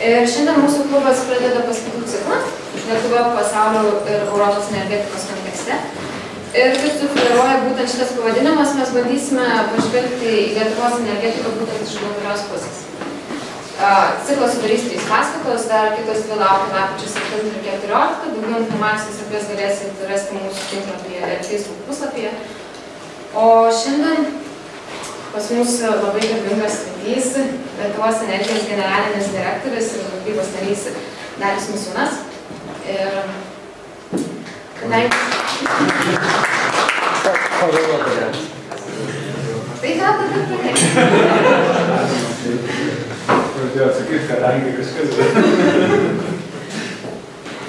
Ir šiandien mūsų klubas pradeda paskaitų ciklą Lietuva pasaulio ir Europos energetikos kontekste. Ir kaip sufleruoja būtent šitas pavadinimas, mes bandysime pažvelgti į Lietuvos energetiką būtent iš globalios pusės. Ciklas sudarys 3 paskaitos, dar kitos 2 laukia lapkričio 7 ir 14. Daugiau informacijos apie jas galėsit rasti mūsų tinklapyje ir Facebook puslapyje. O šiandien pas mus labai garbingas svečias, Lietuvos energijos generalinis direktorius ir valdybos narys D. Misiūnas. Tai ką tada pradėti? Pradėjau atsakyti, kadangi kažkas, bet...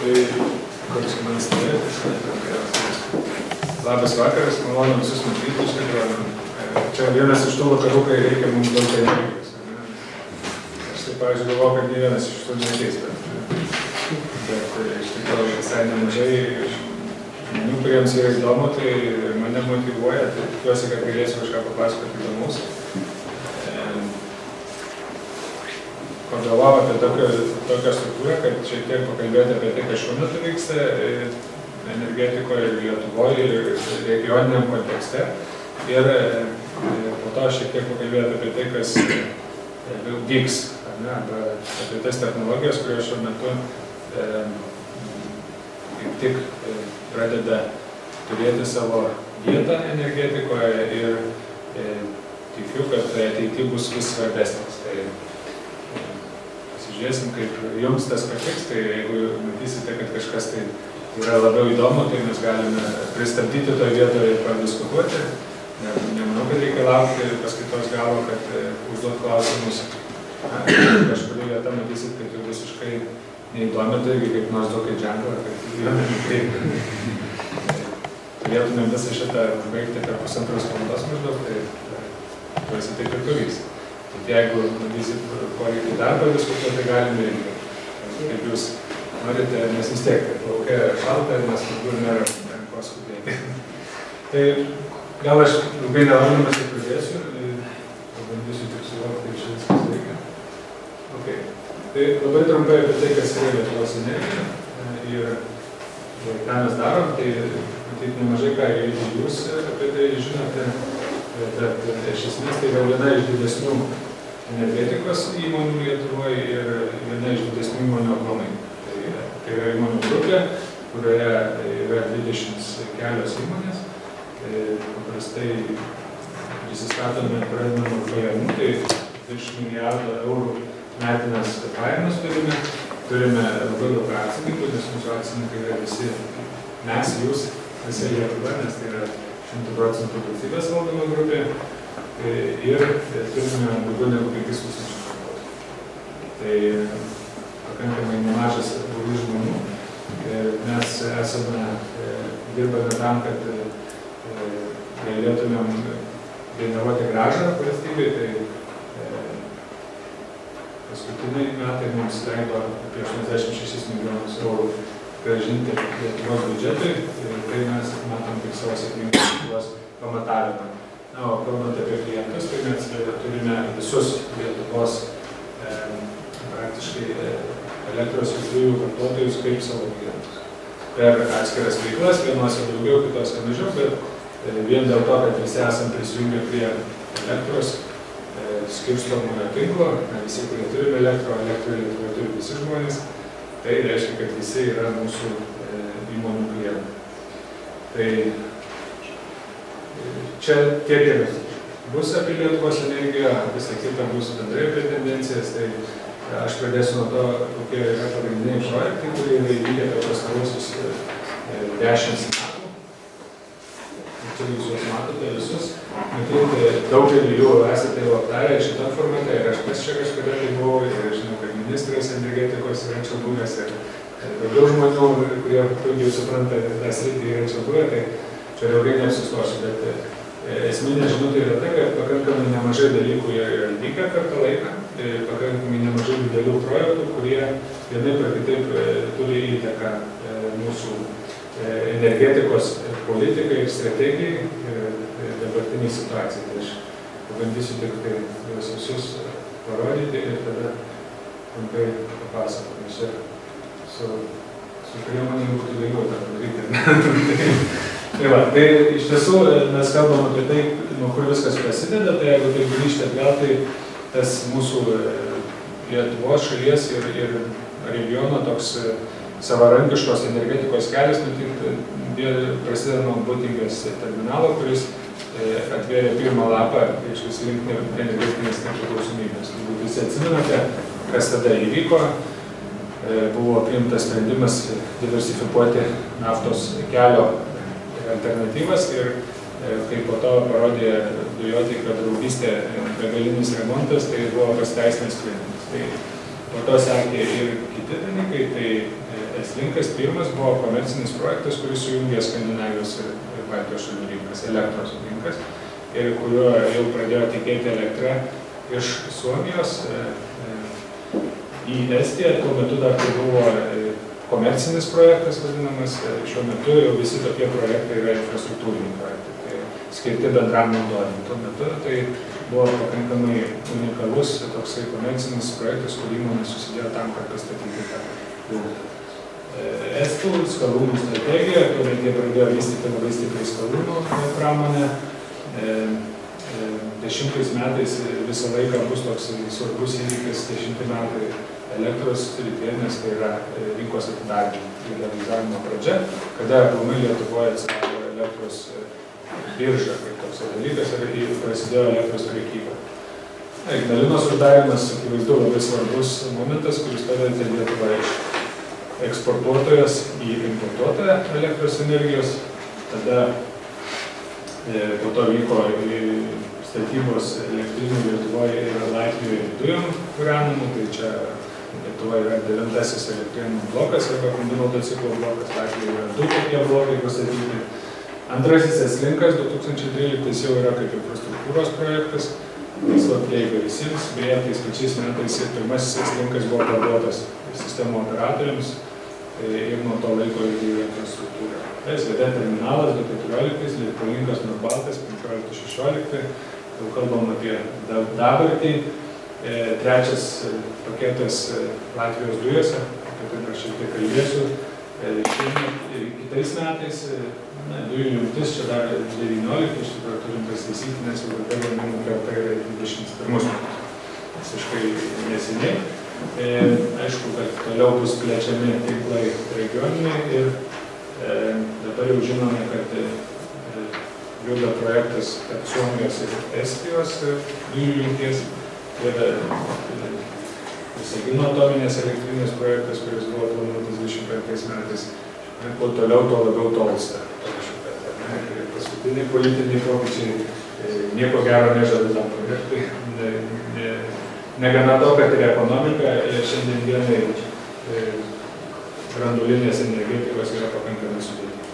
Kodėl man įstarėti? Labas vakaras, malonu visus matyti iš tikrųjų. Čia vienas iš tų vakarų, kai reikia mums daug energijos. Aš taip, pavyzdžiui, galvoju, kad ne vienas iš tų neateis, bet iš tikrųjų visai nemažai žmonių, kuriems yra įdomu, tai mane motyvuoja, tai tikiuosi, kad galėsiu kažką papasakoti įdomus. Pagalvojau apie tokią struktūrą, kad šiek tiek pakalbėti apie tai, kas šiuo metu vyksta energetikoje Lietuvoje ir regioniniam kontekste. Ir po to šiek tiek pakalbėti apie tai, kas vyks, apie tas technologijas, kurio šiuo metu kaip tik pradeda turėti savo vietą energetikoje ir tikiu, kad ateity bus vis svarbesnis. Tai pasižiūrėsim, kaip jums tas patiks, tai jeigu matysite, kad kažkas tai yra labiau įdomu, tai mes galime pristabdyti toje vietoje ir padiskutuoti. Nemanau, kad reikia laukti paskaitos galo, kad užduot klausimus. Kažkurį vietą matysit, kad jau visiškai neįdomi, taigi kaip nors duokit ženklą, kad turėtumėm visą šitą užbaigti per pusantros valandos maždaug, tai visi taip ir turės. Tad jeigu matysit poreikį darbą diskutuoti, tai galime irgi. Kaip jūs norite, nes vis tiek, kad laukia šalta, nes turbūt nėra ko skubėti. Gal aš ilgai nevardamas įpradėsiu, pabandysiu tik suvokti iš viskas reikia. Tai labai trumpai apie tai, kas yra Lietuvos energija ir ką mes darom, tai matyt nemažai ką jūs apie tai žinote, bet iš esmės tai yra viena iš didesnių energetikos įmonių Lietuvoje ir viena iš didesnių įmonių aplamai. Tai yra įmonių grupė, kurioje yra 24 įmonės. Paprastai prisistatome pradedamą pajamų, tai virš milijardo eurų metinės pajamas turime. Turime labai daug akcininkų, nes mūsų akcininkai yra visi mes, jūs, visi Lietuva, nes tai yra 100% valstybės valdoma grupė. Ir turime daugiau negu 5000 darbuotojų. Tai pakankamai nemažas būrys žmonių. Mes dirbame tam, kad galėtumėm generuoti gražą valstybei, tai paskutiniai metai mums leido apie 86 milijonus eurų grąžinti Lietuvos biudžetui, tai mes matom tik savo sėkmingus juos pamatavimą. Na, o kalbant apie klientus, tai mes turime visus Lietuvos praktiškai elektros ir dujų vartotojus kaip savo klientus. Per atskiras veiklas, vienose daugiau, kitose mažiau, bet vien dėl to, kad visi esam prisijungę prie elektros skirstomojo tinklo, visi, kurie turime elektrą turi visi žmonės, tai reiškia, kad visi yra mūsų įmonių klientai. Tai čia tiek ir bus apie Lietuvos energiją, visą kitą bus bendrai apie tendencijas, tai aš pradėsiu nuo to, kokie yra pagrindiniai projektai, kurie yra įvykę per pastaruosius 10 metų. Jūs juos matote visus, matyti daugelį jų esate jau aptarę šitą formatą ir aš pas čia kažkada tai buvau ir žinau, kad ministras energetikos yra čia buvęs ir daugiau žmonių, kurie puikiai supranta tą sritį yra čia buvę, tai čia daugiau neapsistosiu, bet esminė žinutė yra ta, kad pakankamai nemažai dalykų yra vykę per tą laiką, pakankamai nemažai didelių projektų, kurie vienaip ar kitaip turi įtaką mūsų energetikos politikai ir strategijai ir dabartiniai situacijai. Tai aš pabandysiu tik visus parodyti ir tada trumpai papasakoti. Aš čia su priemonėm būtų lengviau tą padaryti. Tai iš tiesų mes kalbam apie tai, nuo kur viskas prasideda, tai jeigu taip grįžti atgal, tai tas mūsų Lietuvos šalies ir regiono toks savarankiškos energetikos kelias prasideda nuo Būtingės terminalo, kuris atvėrė pirmą lapą iš link energetinės nepriklausomybės. Turbūt visi atsimenate, kas tada įvyko. Buvo priimtas sprendimas diversifikuoti naftos kelio alternatyvas ir kaip po to parodė dujotiekio draugystė begalinis remontas, tai buvo pasiteisinis sprendimas. Tai po to sekė ir kiti dalykai, tai S-Linkas pirmas buvo komercinis projektas, kuris sujungė Skandinavijos ir Baltijos šalių rinkas, elektros rinkas, ir kuriuo jau pradėjo tekėti elektrą iš Suomijos į Estiją. Tuo metu dar tai buvo komercinis projektas vadinamas, šiuo metu jau visi tokie projektai yra infrastruktūriniai projektai, tai skirti bendram naudojimui. Tuo metu tai buvo pakankamai unikalus toksai komercinis projektas, kurį įmonė susidėjo tam, kad pastatyti tą estų skalūnų strategiją, kuomet jie pradėjo vystyti labai stipriai skalūnų pramonę. Dešimtais metais visą laiką bus toks svarbus įvykis, 10 metai elektros srityje, tai yra rinkos atidarymo realizavimo pradžia, kada Lietuvoje atsirado elektros birža, kaip toks dalykas, ir prasidėjo elektros prekyba. Ignalinos uždarymas, akivaizdu, labai svarbus momentas, kuris pavertė Lietuvą iš eksportuotojas į importuotoją elektros energijos. Tada po to vyko statybos elektrinių Lietuvoje ir Latvijoje dujom kūrenamų, tai čia Lietuvoje yra 9-asis elektrinų blokas arba kombinuoto ciklo blokas, Latvijoje yra 2 tokie blokai pastatyti. Antrasis S-Linkas 2013 jau yra kaip infrastruktūros projektas, paslaptieji visiems, beje, tais pačiais metais ir pirmasis S-Linkas buvo parduotas sistemų operatoriams ir nuo to laiko yra infrastruktūra. SGD terminalas 2014, Lietuvos Norbaltas 2015-2016, jau kalbam apie dabartį. Trečias paketas Latvijos dujose, apie tai aš šiek tiek kalbėsiu. Kitais metais dujų jungtis, čia dar 19, iš tikrųjų turim pasitaisyti, nes jau dabar gaminimo karta yra 21 metus, visiškai neseniai. Aišku, kad toliau bus plečiami tinklai regioniniai ir dabar jau žinome, kad juda projektas tarp Suomijos ir Estijos dujų jungties. Ir Visagino atominės elektrinės projektas, kuris buvo planuotas 25 metais, kuo toliau, tuo labiau tolsta. Paskutiniai politiniai pokyčiai nieko gero nežada tam projektui. Negana to, kad ir ekonomika šiandien dienai branduolinės energetikos yra pakankamai sudėtinga.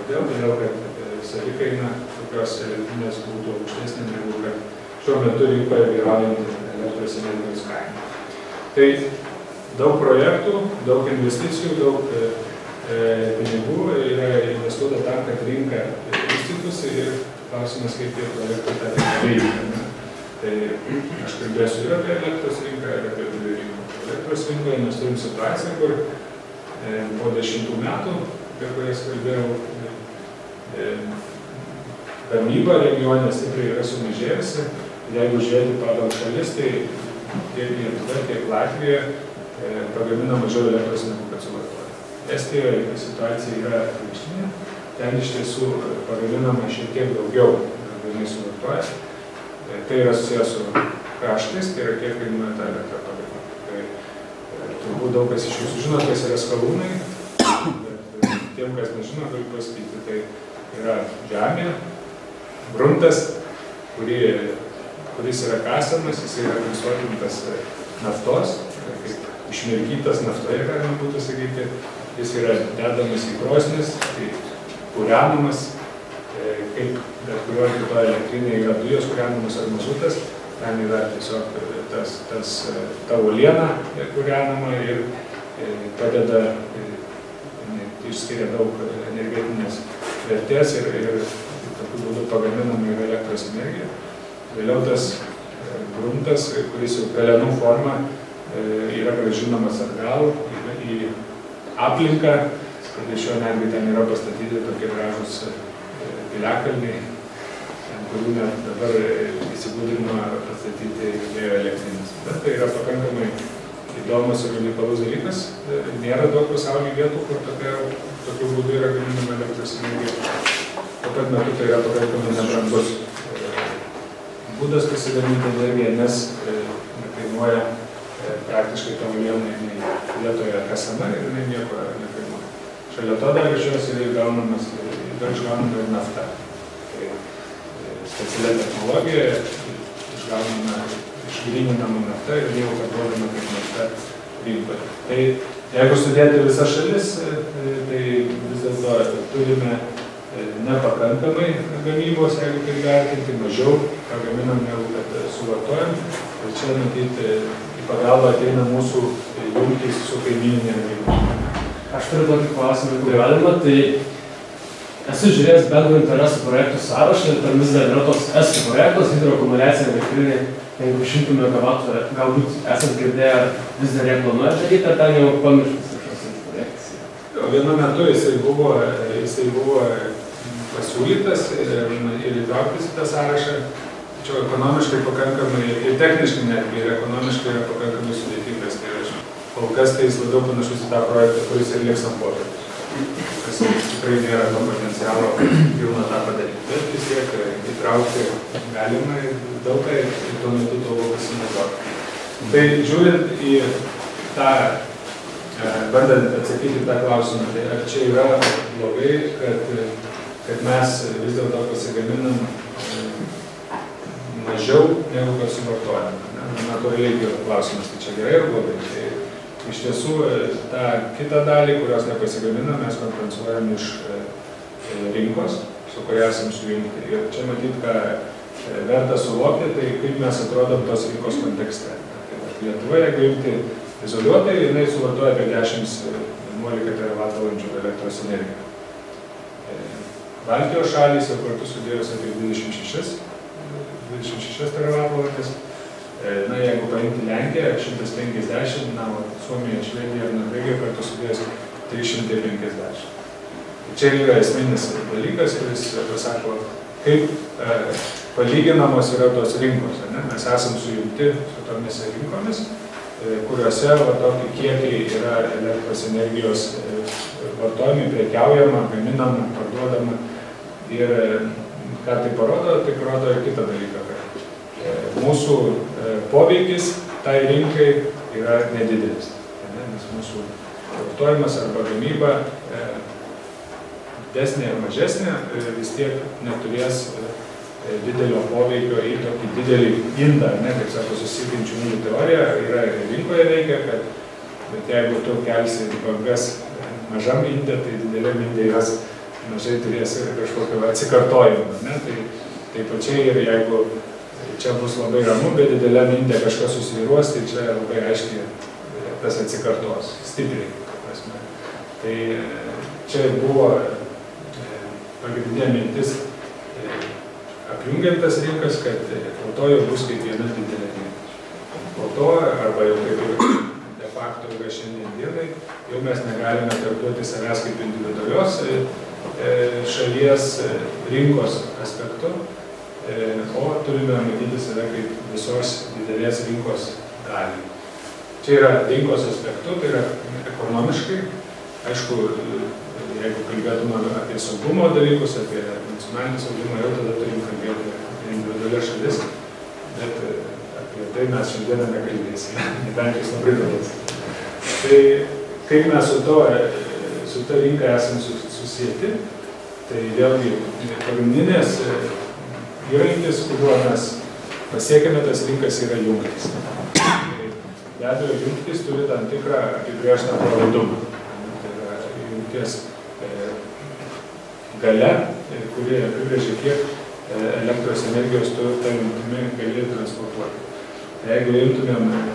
Kodėl? Todėl, kad savikaina tokios elektrinės būtų aukštesnė negu kad šiuo metu reikia vyraujant elektros energijos kainą. Tai daug projektų, daug investicijų, daug pinigų yra investuota tam, kad rinka vystytųsi ir klausimas, kaip tie projektai tą veikia. Tai aš kalbėsiu ir apie elektros rinką, ir apie dujų rinką. Elektros rinkoje mes turim situaciją, kur po 10 metų, apie kurias kalbėjau, gamyba regione stipriai yra sumažėjusi. Jeigu žiūrėti pagal šalis, tai tiek Lietuva, tiek Latvija pagamina mažiau elektros negu kad suvartoja. Estijoje situacija yra atvirkštinė. Ten iš tiesų pagaminama šiek tiek daugiau nei suvartoja. Tai yra susijęs su kaštais, tai yra kiek kainuoja tą elektrą pagaminti. Turbūt daug kas iš jūsų žino, kas yra skalūnai, bet tiem, kas nežino, galiu pasakyti, tai yra žemė, gruntas, kuris yra kasamas, jis yra visuotintas naftos, išmirkytas naftoje, galima būtų sakyti, jis yra dedamas į krosnis, kūrenamas, kaip bet kurio kito elektrinėje yra dujos kūrenamas ar mazutas, ten yra tiesiog ta uoliena kūrenama ir padeda, išskiria daug energetinės vertės ir tokiu būdu pagaminama ir elektros energija. Vėliau tas gruntas, kuris jau pelenų formą yra grąžinamas atgal į aplinką. Prie šio netgi ten yra pastatyti tokie gražūs piliakalniai, kurių net dabar įsigudrino pastatyti vėjo elektrinės. Bet tai yra pakankamai įdomus ir unikalus dalykas. Nėra daug pasaulyje vietų, kur tokiu būdu yra gaminama elektros energija. Tuo pat metu tai yra pakankamai nebrangus būdas pasigaminti energiją, nes nekainuoja praktiškai to milijonai vietoje kasama ir nieko nekainuoja. Šalia to dar iš jos yra išgaunama ir nafta. Specialia technologija, išgryninama nafta ir jau parduodama kaip nafta rinkoje. Tai jeigu sudėti visas šalis, tai vis dėlto turime nepakankamai gamybos, jeigu tai vertinti, mažiau pagaminam negu kad suvartojam. Ir čia matyti į pagalbą ateina mūsų jungtys su kaimyninėm gamybom. Aš turiu tokį klausimą, jeigu galima, tai esu žiūrėjęs bendrų interesų projektų sąrašą ir ten vis dar yra tos S projektos, hidroakumuliacija elektrinė 500 MW, galbūt esat girdėję, vis dar jie planuoja daryti, ar ten jau pamirštas šios projektas? Vienu metu jisai buvo pasiūlytas ir įtrauktas į tą sąrašą, tačiau ekonomiškai pakankamai, ir techniškai netgi, ir ekonomiškai yra pakankamai sudėtingas, tai yra, kol kas tai jis labiau panašus į tą projektą, kuris ir lieks ant popieriaus. Kas tikrai nėra to potencialo pilną tą padaryti, bet vis tiek įtraukti galima ir daug ką ir tuo metu to buvo pasinaudoti. Tai žiūrint į tą, bandant atsakyti tą klausimą, tai ar čia yra blogai, kad mes vis dėlto pasigaminam mažiau negu kad suvartojame. Na, to irgi klausimas, tai čia gerai ir blogai. Iš tiesų, tą kitą dalį, kurios nepasigamina, mes kompensuojam iš rinkos, su kuria esam sujungti. Ir čia matyt, ką verta suvokti, tai kaip mes atrodom tos rinkos kontekste. Lietuva, jeigu imti izoliuotai, jinai suvartoja apie 10-11 TWh elektros energiją. Baltijos šalys jau kartu sudėjus apie 26 TWh. Na, jeigu paimti Lenkiją, 150, na, Suomija, Švedija ir Norvegija kartu sudės 350. Čia yra esminis dalykas, kuris pasako, kaip palyginamos yra tos rinkos. Mes esam sujungti su tomis rinkomis, kuriuose tokie kiekiai yra elektros energijos vartojami, prekiaujama, gaminama, parduodama. Ir ką tai parodo ir kitą dalyką. Mūsų poveikis tai rinkai yra nedidelis, nes mūsų vartojimas arba gamyba didesnė ar mažesnė vis tiek neturės didelio poveikio į tokį didelį indą, kaip sako susipinčių mūsų teorija, yra rinkoje veikia, bet jeigu tu kelsi bangas mažam indė, tai dideliam indė jos mažai turės kažkokio atsikartojimo. Taip pačiai ir jeigu čia bus labai ramu, bet dideliam indė kažkas susiviruos, tai čia labai aiškiai tas atsikartos, stipriai. Tai čia buvo pagrindinė mintis apjungiantas rinkas, kad po to jau bus kaip viena didelė rinka. Po to, arba jau kaip ir de facto yra šiandien dienai, jau mes negalime tarpuoti savęs kaip individualios šalies rinkos aspektu, o turime matyti save kaip visos didelės rinkos dalį. Čia yra rinkos aspektu, tai yra ekonomiškai. Aišku, jeigu kalbėtume apie saugumo dalykus, apie nacionalinį saugumą, jau tada turime kalbėti apie individualias šalis, bet apie tai mes šiandieną nekalbėsime, nebent jis labai dalis. Tai kaip mes su ta rinka esame susijęti, tai vėlgi pagrindinės įrankis, kuriuo mes pasiekėme tas rinkas, yra jungtis. Be abejo, jungtis turi tam tikrą apibrėžtą pralaidumą. Tai yra jungties galia, kuri apibrėžia, kiek elektros energijos tu tą jungtimi gali transportuoti. Jeigu imtumėm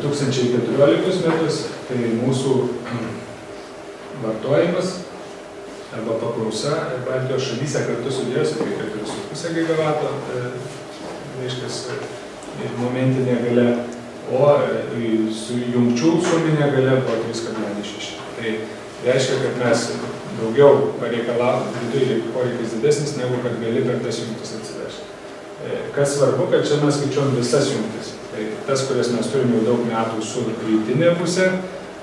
2014 metus, tai mūsų vartojimas arba paklausa Baltijos šalyse kartu sudėjus apie 4,5 GW, reiškia, momentinė galia. o su jungčių suminė galia buvo 3,6. Tai reiškia, kad mes daugiau pareikalavome, viduje poreikis didesnis, negu kad gali per tas jungtis atsivežti. Kas svarbu, kad čia mes skaičiuom visas jungtis. Tai tas, kurias mes turime jau daug metų su rytinė pusė,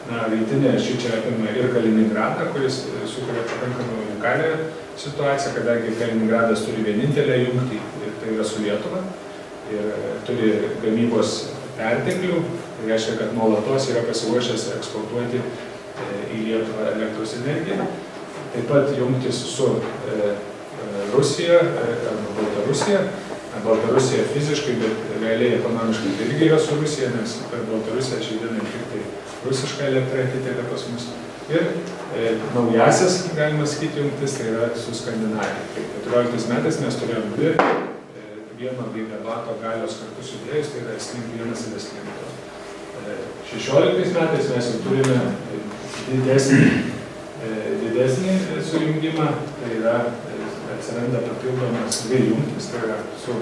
rytinė šičia apima ir Kaliningradą, kuris sukuria pakankamai unikalią situaciją, kadangi Kaliningradas turi vienintelę jungtį, ir tai yra su Lietuva, ir turi gamybos perteklių, tai reiškia, kad nuolatos yra pasiruošęs eksportuoti į Lietuvą elektros energiją. Taip pat jungtis su Rusija, arba Baltarusija. Baltarusija fiziškai, bet realiai ekonomiškai tai irgi yra su Rusija, nes per Baltarusiją šiandien tik tai rusiška elektra atiteka pas mus. Ir naujasis, galima sakyti, jungtis tai yra su Skandinavija. Tai 14 metais mes turėjom 2,1 gigawato galios kartu sudėjus, tai yra S1 ir S2. 16 metais mes jau turime didesnį sujungimą, tai yra atsiranda papildomas dvi jungtis, tai yra su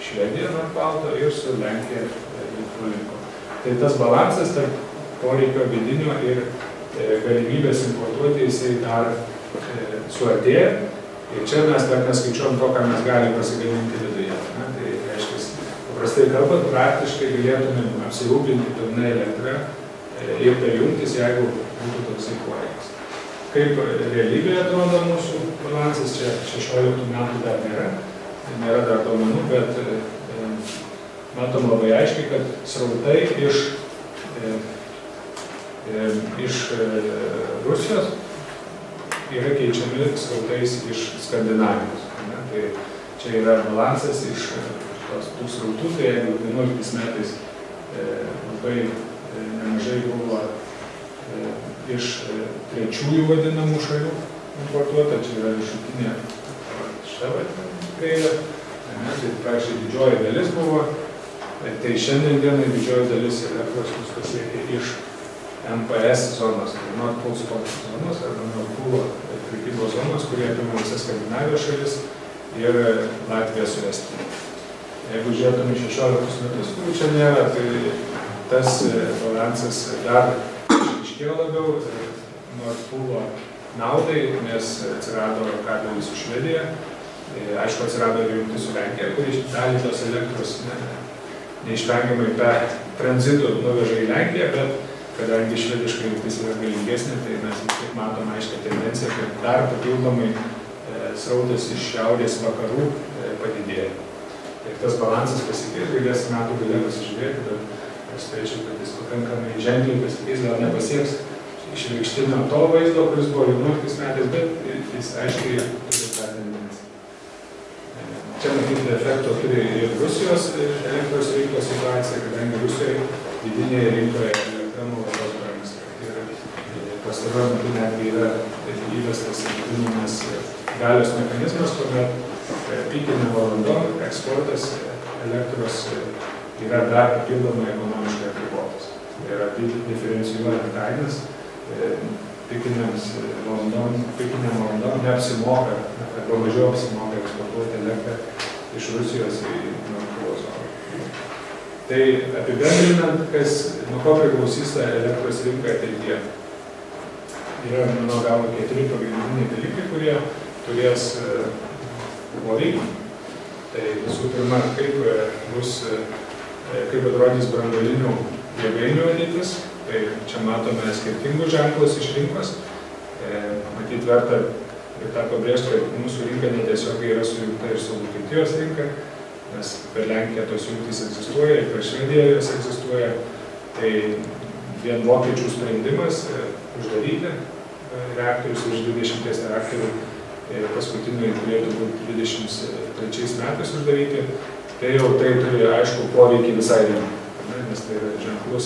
Švedija nuo Balto ir su Lenkija Litvalinko. Tai tas balansas tarp poreikio vidinio ir galimybės importuoti jisai dar suartėja. Ir čia mes dar neskaičiuom to, ką mes galime pasigaminti viduje. Tai reiškia, paprastai kalbant, praktiškai galėtumėm apsirūpinti pilna elektrą ir per jungtis, jeigu būtų toksai poreikis. Kaip realybėje atrodo mūsų balansas, čia 16 metų dar nėra dar duomenų, bet matom labai aiškiai, kad srautai iš Rusijos yra keičiami srautais iš Skandinavijos. Tai čia yra balansas iš tų srautų, tai jeigu 11 metais labai nemažai buvo iš trečiųjų vadinamų šalių importuota, čia yra viršutinė šita vadinamų kreivė, tai praktiškai didžioji dalis buvo, tai šiandien dienai didžioji dalis elektros mus pasiekia iš NPS zonos, Nord Pool Spot zonos arba Nord Pool prekybos zonos, kurie apima visas Skandinavijos šalis ir Latvija su Estija. Jeigu žiūrėtume 16 metus, kurių čia nėra, tai tas balansas dar iškėjo labiau Nord Pool'o naudai, nes atsirado kabelį su Švedija, aišku, atsirado ir jungtis su Lenkija, kuri dalį tos elektros neišvengiamai per tranzitų nuveža į Lenkiją, bet kadangi švediškai jungtis yra galingesnė, tai mes taip matom aiškią tendenciją, kad dar papildomai srautas iš šiaurės vakarų padidėjo. Ir tas balansas pasikeis, galės metų galės pasižiūrėti, bet aš spėčiau, kad jis pakankamai ženkliai pasikeis, gal nepasieks išvirkštinio to vaizdo, kuris buvo 11 metais, bet jis aiškiai turi tą tendenciją. Čia matyti efekto turi ir Rusijos elektros rinkos situacija, kadangi Rusijoje vidinėje rinkoje elektra nuolatos brangsta. Ir pastaruoju metu netgi yra įvestas vadinamas galios mechanizmas, kuomet pikinė valandom eksportas elektros yra dar papildomai ekonomiškai apribotas. Tai yra diferencijuojant kainas, pikiniam valandom neapsimoka, arba mažiau apsimoka eksportuoti elektrą iš Rusijos į Nord-Pool zoną. Tai apibendrinant, nuo ko priklausys ta elektros rinka ateityje, yra, mano galva, 4 pagrindiniai dalykai, kurie turės poveikį. Tai visų pirma, kaip atrodys branduolinių jėgainių ateitis. Tai čia matome skirtingus ženklus iš rinkos. Matyt, verta ir tą pabrėžti, kad mūsų rinka netiesiog yra sujungta ir su Vokietijos rinka, nes per Lenkiją tos jungtys egzistuoja ir per Švediją jos egzistuoja. Tai vien vokiečių sprendimas uždaryti reaktorius už 20 reaktorių ir paskutiniai turėtų būti 23 metais uždaryti. Tai jau tai turi, aišku, poveikį visai rinkai, nes tai yra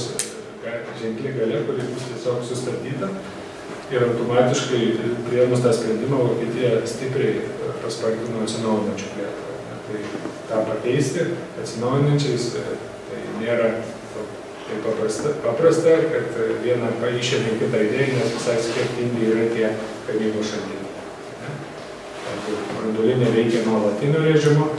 ženkli galia, kuri bus tiesiog sustabdyta ir automatiškai priėmus tą sprendimą Vokietija stipriai paspartino atsinaujinančių plėtrą. Tai tą pakeisti atsinaujinančiais tai nėra taip paprasta, kad vieną išėmė kitą idėją, nes visai skirtingi yra tie gamybos šaltiniai. Branduolinė veikia nuolatinio režimo,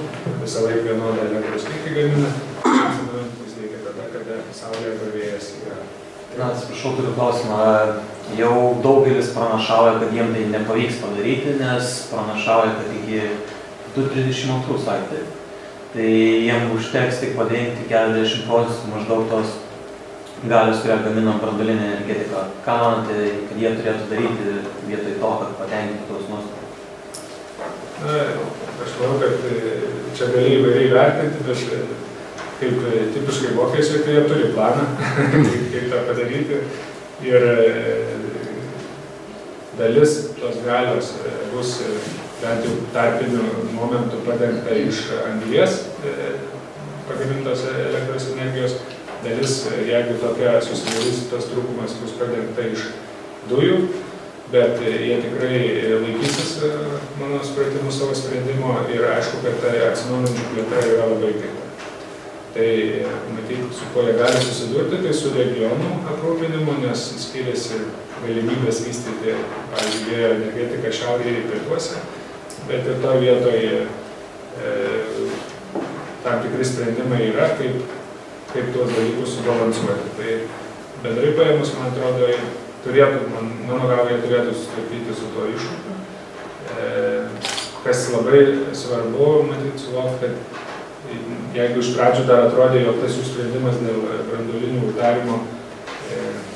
visą laiką vienodą elektros kiekį gamina, jis veikia tada, kada saulė arba vėjas yra. Na, atsiprašau, turiu klausimą. Jau daugelis pranašauja, kad jiems tai nepavyks padaryti, nes pranašauja, kad iki 2032 sakė. Tai jiems užteks tik padengti 40% maždaug tos galios, kurią gaminam branduolinę energetiką. Ką manote, kad jie turėtų daryti vietoj to, kad patenkinti tos nuostatus? Na, aš manau, kad čia gali įvairiai vertinti, bet kaip tipiškai vokiečiai, tai jie turi planą, kaip tą padaryti. Ir dalis tos galios bus bent jau tarpinių momentų padengta iš anglies pagamintos elektros energijos. Dalis, jeigu tokia susidarys, tas trūkumas bus padengta iš dujų. Bet jie tikrai laikysis, mano supratimu, savo sprendimo ir aišku, kad tai atsinaujinančių plėtra yra labai taika. Tai matyti, su ko jie gali susidurti, tai su regionų aprūpinimu, nes skiriasi galimybės vystyti, pavyzdžiui, vėjo energetiką šiaurėje ir pietuose, bet ir to vietoje tam tikri sprendimai yra, kaip tuos dalykus subalansuoti. Tai bendrai paėmus, man atrodo, mano galvoje turėtų susitvarkyti su to iššūkiu. Kas labai svarbu, matyti, suvokti, kad jeigu iš pradžių dar atrodė, jog tas jų sprendimas dėl branduolinių uždarymo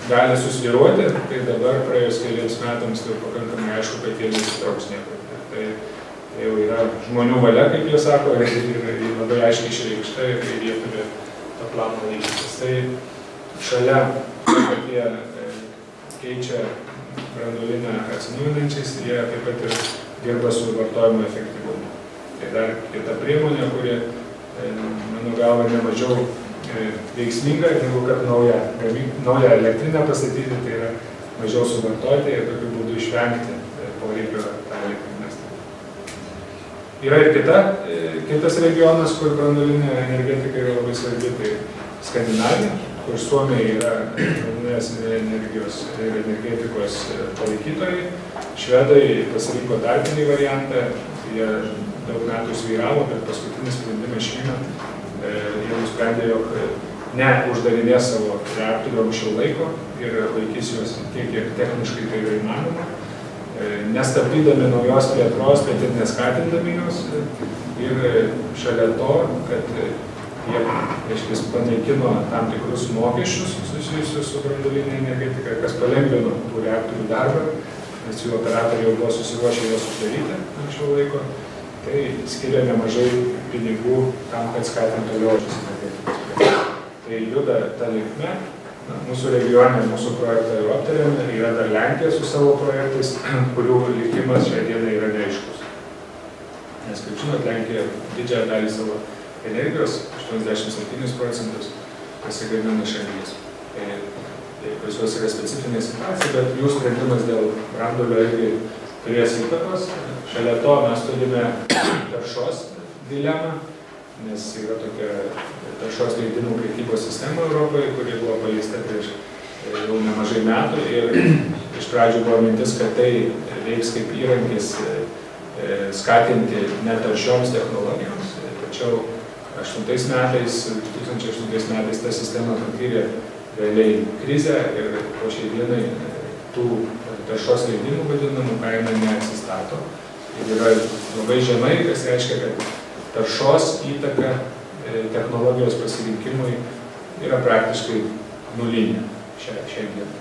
gali susviruoti, tai dabar praėjus keliems metams tai pakankamai aišku, kad jie nesitrauks niekur. Tai jau yra žmonių valia, kaip jie sako, ir labai aiškiai išreikšta, ir jie turi tą planą laikytis. Tai šalia, kad jie keičia branduolinę atsinaujinančiais, jie taip pat ir dirba su vartojimo efektyvumu. Tai dar kita priemonė, kuri, mano galva, nemažiau veiksminga, negu kad nauja elektrinė pastatyti, tai yra mažiau suvartoti ir tokiu būdu išvengti poreikio tą elektrinę. Yra ir kitas regionas, kur branduolinė energetika yra labai svarbi, tai Skandinavija, kur Suomija yra branduolinės energijos ir energetikos palaikytojai. Švedai pasirinko tarpinį variantą, jie daug metų svyravo, bet paskutinis sprendimas šiemet jie nusprendė, jog ne uždarinės savo reaktorių anksčiau laiko ir laikys juos tiek, kiek techniškai tai yra įmanoma, nestabdydami naujos plėtros, bet ir neskatindami jos. Ir šalia to, kad jie, aiškiai, panaikino tam tikrus mokesčius susijusius su branduolinė energetika, kas palengvino tų reaktorių darbą, nes jų operatoriai jau buvo susiruošę juos uždaryti anksčiau laiko. Tai skiria nemažai pinigų tam, kad skatintų toliausios energetikos. Tai juda ta linkme. Mūsų regione, mūsų projektą jau aptarėme, yra dar Lenkija su savo projektais, kurių likimas šią dieną yra neaiškus. Nes, kaip žinot, Lenkija didžiąją dalį savo energijos, 87%, pasigamina iš anglies. Tai pas juos yra specifinė situacija, bet jų sprendimas dėl branduolio irgi turės įtakos. Šalia to mes turime taršos dilemą, nes yra tokia taršos leidimų prekybos sistema Europoje, kuri buvo paleista prieš jau nemažai metų ir iš pradžių buvo mintis, kad tai veiks kaip įrankis skatinti netaršioms technologijoms. Tačiau 2008 metais ta sistema patyrė realiai krizę ir po šiai dienai tų taršos leidimų vadinamų kaina neatsistato. Ir yra labai žemai, kas reiškia, kad taršos įtaka technologijos pasirinkimui yra praktiškai nulinė šiandien.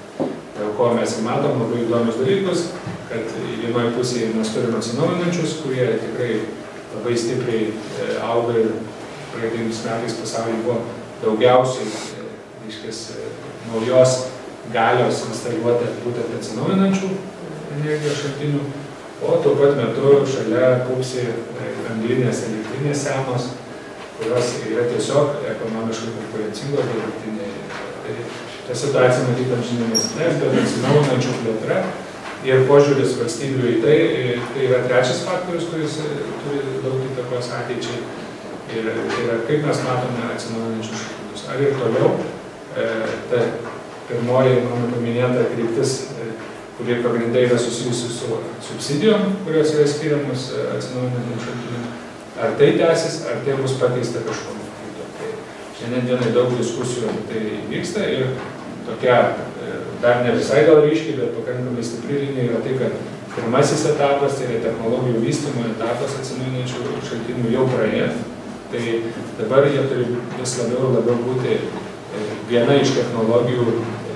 Dėl ko mes matom labai įdomius dalykus, kad vienoje pusėje mes turime atsinaujinančius, kurie tikrai labai stipriai auga ir praeitais metais pasaulyje buvo daugiausiai naujos galios instaliuoti būtent atsinaujinančių energijos šaltinių, o tuo pat metu šalia pūpsi anglinės elektrinės senos, kurios yra tiesiog ekonomiškai konkurencingos elektrinė. Ta situacija matyt amžinamės, bet atsinaujinančių plėtra ir požiūris valstybių į tai, tai yra trečias faktorius, kuris turi daug įtakos ateičiai. Ir tai yra, kaip mes matome atsinaujinančius šaltinius. Ar ir toliau ta pirmoji, mano paminėta, kryptis, kurie pagrindai yra susijusi su subsidijom, kurios yra skiriamus atsinaujinančių šaltinių. Ar tai tęsis, ar tai bus pakeista kažkokiu būdu. Šiandien dienai daug diskusijų tai vyksta ir tokia dar ne visai gal ryškiai, bet pakankamai stipri linija yra tai, kad pirmasis etapas, tai yra technologijų vystymo etapas atsinaujinančių šaltinių jau praėjo. Tai dabar jie turi vis labiau ir labiau būti viena iš technologijų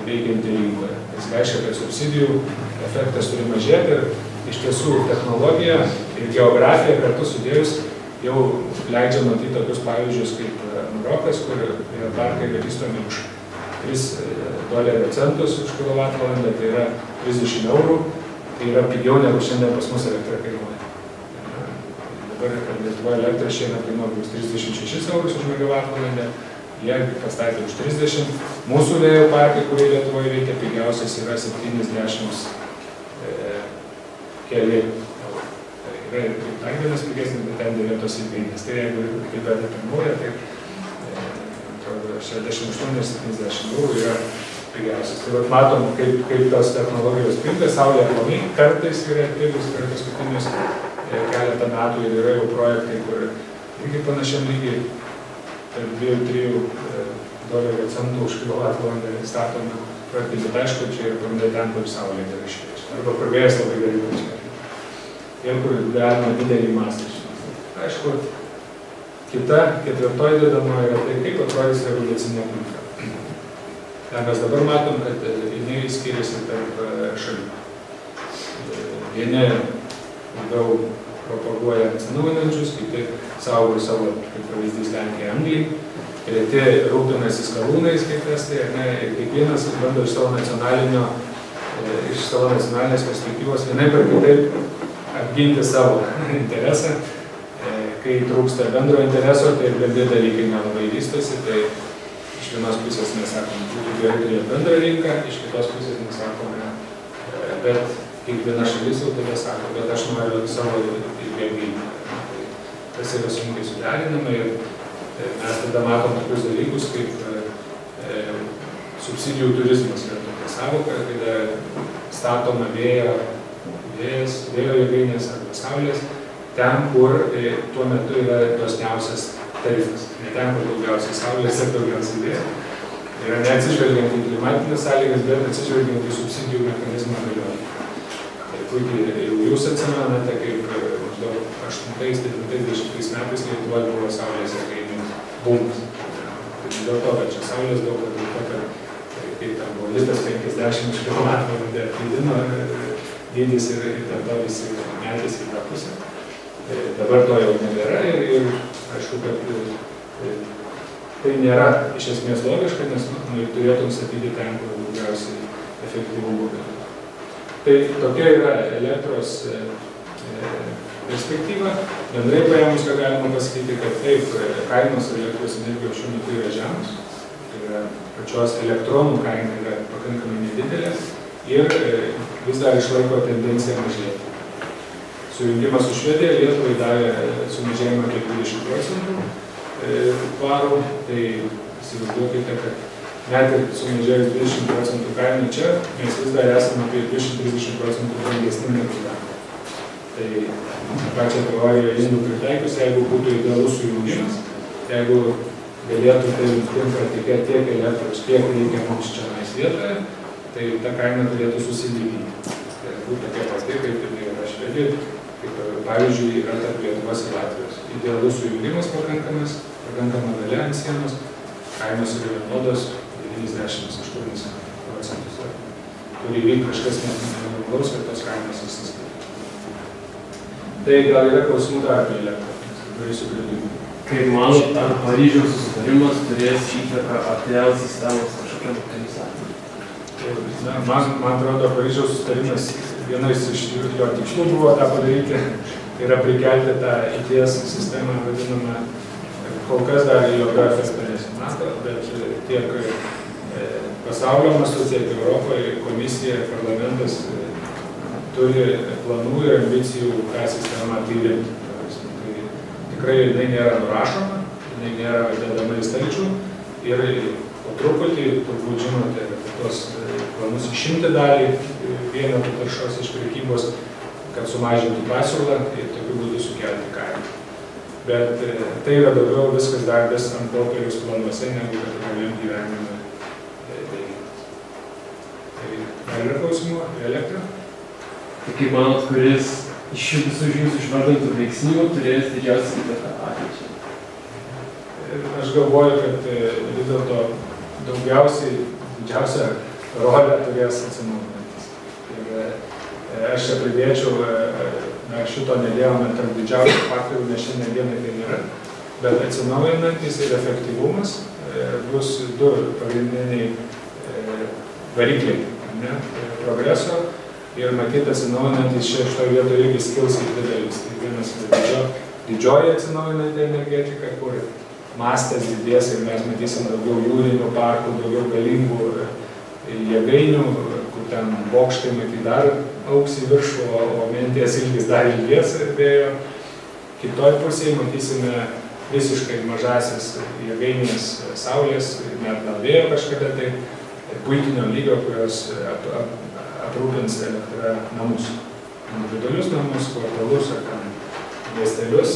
veikianti rinkoje. Tai reiškia, kad subsidijų efektas turi mažėti ir iš tiesų technologija ir geografija kartu sudėjus jau leidžia matyti tokius pavyzdžius kaip Marokas, kur yra parkai vystomi už $3 centus už kilovatvalandą, tai yra 30 eurų. Tai yra pigiau negu šiandien pas mus elektra kainuoja. Dabar, kad Lietuva elektra šiandien kainuoja 36 eurus už megavatvalandę, jie pastatė už 30. Mūsų vėjo parkai, kurie Lietuvoje veikia, pigiausias yra 70 keli eurų. Tai yra ir dar vienas pigesnis, bet ten 9 ir 9. Tai jeigu kalbėti apie naują, tai 68–70 eurų yra pigiausias. Tai vat matom, kaip tos technologijos pinta, saulė aplamai kartais yra pigus, per paskutinius keletą metų ir yra jau projektai, kur irgi panašiam lygiai tarp $2–3 centų už kilovatvalandą statome projektai, bet aišku, čia ir bandai ten, kur saulė gerai šviečia. Arba kur vėjas labai gerai šviečia. Ir kur galima didelį masą šviečia. Aišku, kita ketvirtoji dedama yra tai, kaip atrodys reguliacinė aplinka. Mes dabar matom, kad jinai skiriasi tarp šalių. Vieni labiau propaguoja atsinaujinančius, kiti saugo savo, kaip pavyzdys, Lenkiją, Angliją, treti rūpinasi skalūnais, kaip estai, ir kiekvienas bando iš savo nacionalinės perspektyvos vienaip ar kitaip apginti savo interesą. Kai trūksta bendro intereso, tai ir bendri dalykai nelabai vystosi. Iš vienos pusės mes sakome, būtų gerai turėti bendrą rinką, iš kitos pusės mes sakome, bet kiekviena šalis jau tada sako, bet aš noriu savo įvėgymą. Tas yra sunkiai suderinama ir mes tada matom tokius dalykus, kaip subsidijų turizmas yra tokia savoka, kada statoma vėjo jėgainės arba saulės ten, kur tuo metu yra dosniausias tarifas. Ne ten, kur daugiausiai saulės ir daugiausiai vėjo. Yra neatsižvelgiant į klimatinės sąlygas, bet atsižvelgiant į subsidijų mechanizmą galiojimą. Puikiai jau jūs atsimenate, kaip maždaug 8–9 metais Lietuvoje buvo saulės jėgainių bumas. Dėl to, kad čia saulės daug, dėl to, kad kaip ten buvo $1.50 kWh atleidino dydis ir dėl to visi metys į tą pusę. Dabar to jau nebėra ir aišku, kad tai nėra iš esmės logiška, nes turėtum statyti ten, kur daugiausiai efektyvų būtų. Tai tokia yra elektros perspektyva. Bendrai paėmus, ką galima pasakyti, kad taip, kainos elektros energijos šiuo metu yra žemos. Tai yra pačios elektronų kaina yra pakankamai nedidelė ir vis dar išlaiko tendenciją mažėti. Sujungimas su Švedija Lietuvai davė sumažėjimą apie 20 % parų, tai įsivaizduokite, kad net ir sumažėjus 20 % kainų čia, mes vis dar esame apie 20–30 % brangesni negu ten. Tai pačią teoriją indų pritaikius, jeigu būtų idealus sujungimas, jeigu galėtų tai infrastruktūra tiek elektros, tiek reikia mums čia vietoje, tai ta kaina turėtų susilyginti. Tai būtų tokia pati, kaip ir yra Švedijoje. Pavyzdžiui, yra tarp Lietuvos ir Latvijos. Idealus sujungimas pakankamas, pakankama dalia ant sienos, kainos yra vienodos 98 %. Turi įvykti kažkas nenormalaus, kad tos kainos išsiskiria. Tai gal yra klausimų dar apie elektrą. Kaip manot, ar Paryžiaus susitarimas turės įtaką ATL sistemos kažkokiam optimizacijai? Man atrodo, Paryžiaus susitarimas vienas iš jo tikslų buvo tą padaryti, tai yra prikelti tą ITS sistemą, vadinamą, kol kas dar jokio efekto nesimato, bet tiek pasaulio mastu, tiek Europoje komisija ir parlamentas turi planų ir ambicijų tą sistemą atgyvinti. Tikrai jinai nėra nurašoma, jinai nėra dedama į stalčių ir po truputį, turbūt žinote, tos planus išimti dalį vienetų taršos iš prekybos, kad sumažintų pasiūlą ir tokiu būdu sukelti kainą. bet tai yra daugiau viskas darbės ant popieriaus planuose, negu kad galėjom gyvenimą daigintis. Tai yra klausimų apie elektrą. Tai kaip manot, kuris iš visų jūsų išvardintų veiksnių turės didžiausią įtaką ateičiai? Aš galvoju, kad vis dėlto daugiausiai, didžiausią rolę turės atsinaujinantis. Ir aš čia pridėčiau, šito nedėjome tarp didžiausių faktorių, nes šiandien dienai tai nėra, bet atsinaujinantis ir efektyvumas bus du pagrindiniai varikliai, progreso, ir matyt atsinaujinantis šitoje vietoje irgi skils ir didelis. Tai vienas didžioji atsinaujinanti energetika, kur mastas didės ir mes matysim daugiau jūrinių parkų, daugiau galingų jėgainių, kur ten bokštai matyt dar auks į viršų, o minties ilgis dar ilgės vėjo. Kitoj pusėje matysime visiškai mažasis jėgainės saulės, net gal vėjo kažkada tai, puikinio lygio, kurios aprūpins elektrą namus. Individualius namus, kvartalus ar miestelius.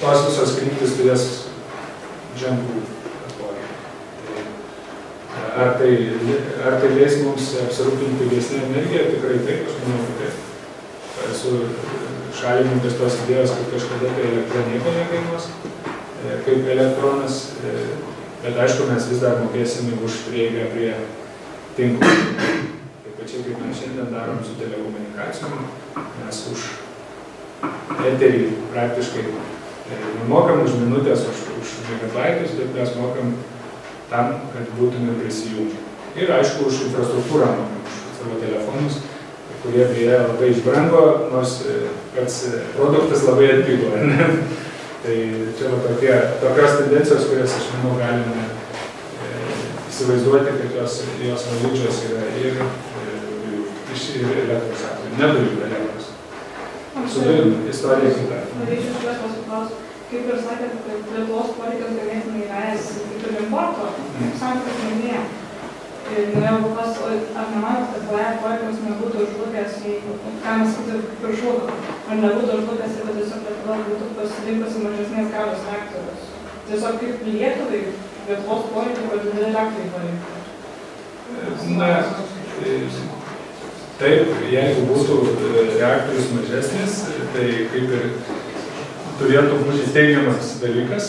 Tos visos kryptis turės ženklų poreikį. Ar tai leis mums apsirūpinti pigesnę energiją? Tikrai taip, aš manau, kad taip. Esu šalininkas tos idėjos, kad kažkada tai elektra nieko nekainuos, kaip elektronas, bet aišku, mes vis dar mokėsime už prieigą prie tinklų. Taip pačiai, kaip mes šiandien darom su telekomunikacijom, mes už eterį praktiškai nemokam už minutės, už megatlaitus, bet mes mokam tam, kad būtume prisijungti. Ir aišku, už infrastruktūrą mokam, už savo telefonus, kurie beje labai išbrango, nors pats produktas labai atpigo. Tai čia tokios tendencijos, kurias aš manau galime įsivaizduoti, kad jos valiučios yra ir elektros atveju, nedujų elektros. Sudėjom istoriją kitą. Norėčiau iš jūsų paklausti, kaip ir sakėt, kad Lietuvos poreikios galėtume įvės kaip ir importo, kaip santykas minėjo. Norėjau paklausti, ar nemanot, kad vaja poreikios nebūtų užlūkęs, ką mes kaip ir žlugo, ar nebūtų užlūkęs, jeigu tiesiog Lietuvos būtų pasirinkusi mažesnės galios reaktorius. Tiesiog kaip Lietuvai, Lietuvos poreikiai, kad dideli reaktoriai poreikiai. Taip, jeigu būtų reaktorius mažesnis, tai kaip ir turėtų būti teigiamas dalykas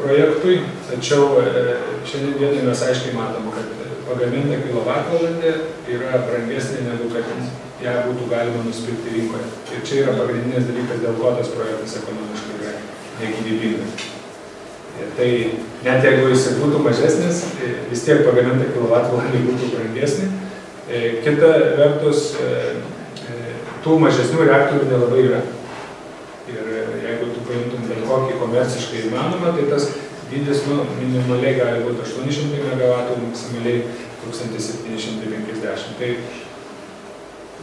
projektui, tačiau šiandien dienai mes aiškiai matom, kad pagaminta kilovatvalandė yra brangesnė negu kad ją būtų galima nusipirkti rinkoje. Ir čia yra pagrindinis dalykas, dėl ko tas projektas ekonomiškai yra negyvybingas. Tai net jeigu jis būtų mažesnis, vis tiek pagaminta kilovatvalandė būtų brangesnė. Kita vertus, tų mažesnių reaktorių nelabai yra. Ir jeigu tu paimtum bet kokį komerciškai įmanomą, tai tas dydis minimaliai gali būti 800 MW, maksimaliai 1750. Tai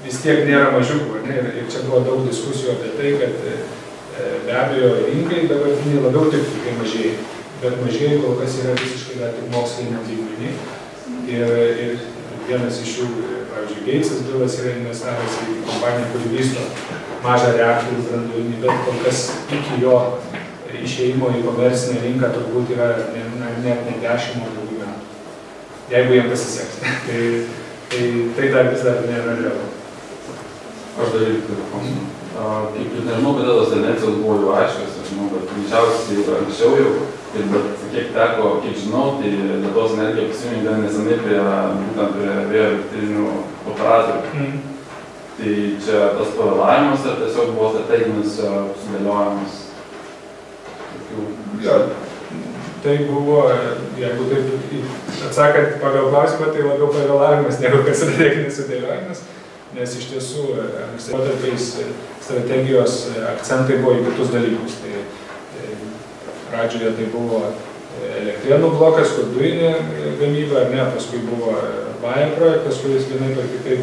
vis tiek nėra mažiukų. Ir čia buvo daug diskusijų apie tai, kad be abejo rinkai dabartiniai labiau tiktų, kai mažieji. Bet mažieji kol kas yra visiškai dar tik moksliniai lygmeny. Vienas iš jų, pavyzdžiui, Geitsas Bilas yra investavęs į kompaniją, kuri vysto mažą reaktorių branduolinį, bet kol kas iki jo išėjimo į komercinę rinką turbūt yra net ne 10 metų, jeigu jam pasiseks. Tai vis dar nėra realu. Aš dar irgi turiu klausimą. Kaip ir nežinau, kada tas tendencijos buvo jau aiškas, aš žinau, kad greičiausiai anksčiau jau, bet kiek teko, kiek žinau, tai Lietuvos energija pasijungė nesenai prie vėjo elektrinių operatorių. Tai čia tas pavėlavimas ar tiesiog buvo strateginis sudėliojimas? Tai buvo, jeigu taip atsakant pagal klausimą, tai labiau pavėlavimas negu kad strateginis sudėliojimas. Nes iš tiesų ankstyvotarpiais strategijos akcentai buvo į kitus dalykus. Pradžioje tai buvo elektrienų blokas, kur dujinė gamyba, paskui buvo VAE projektas, kuris vienaip ar kitaip,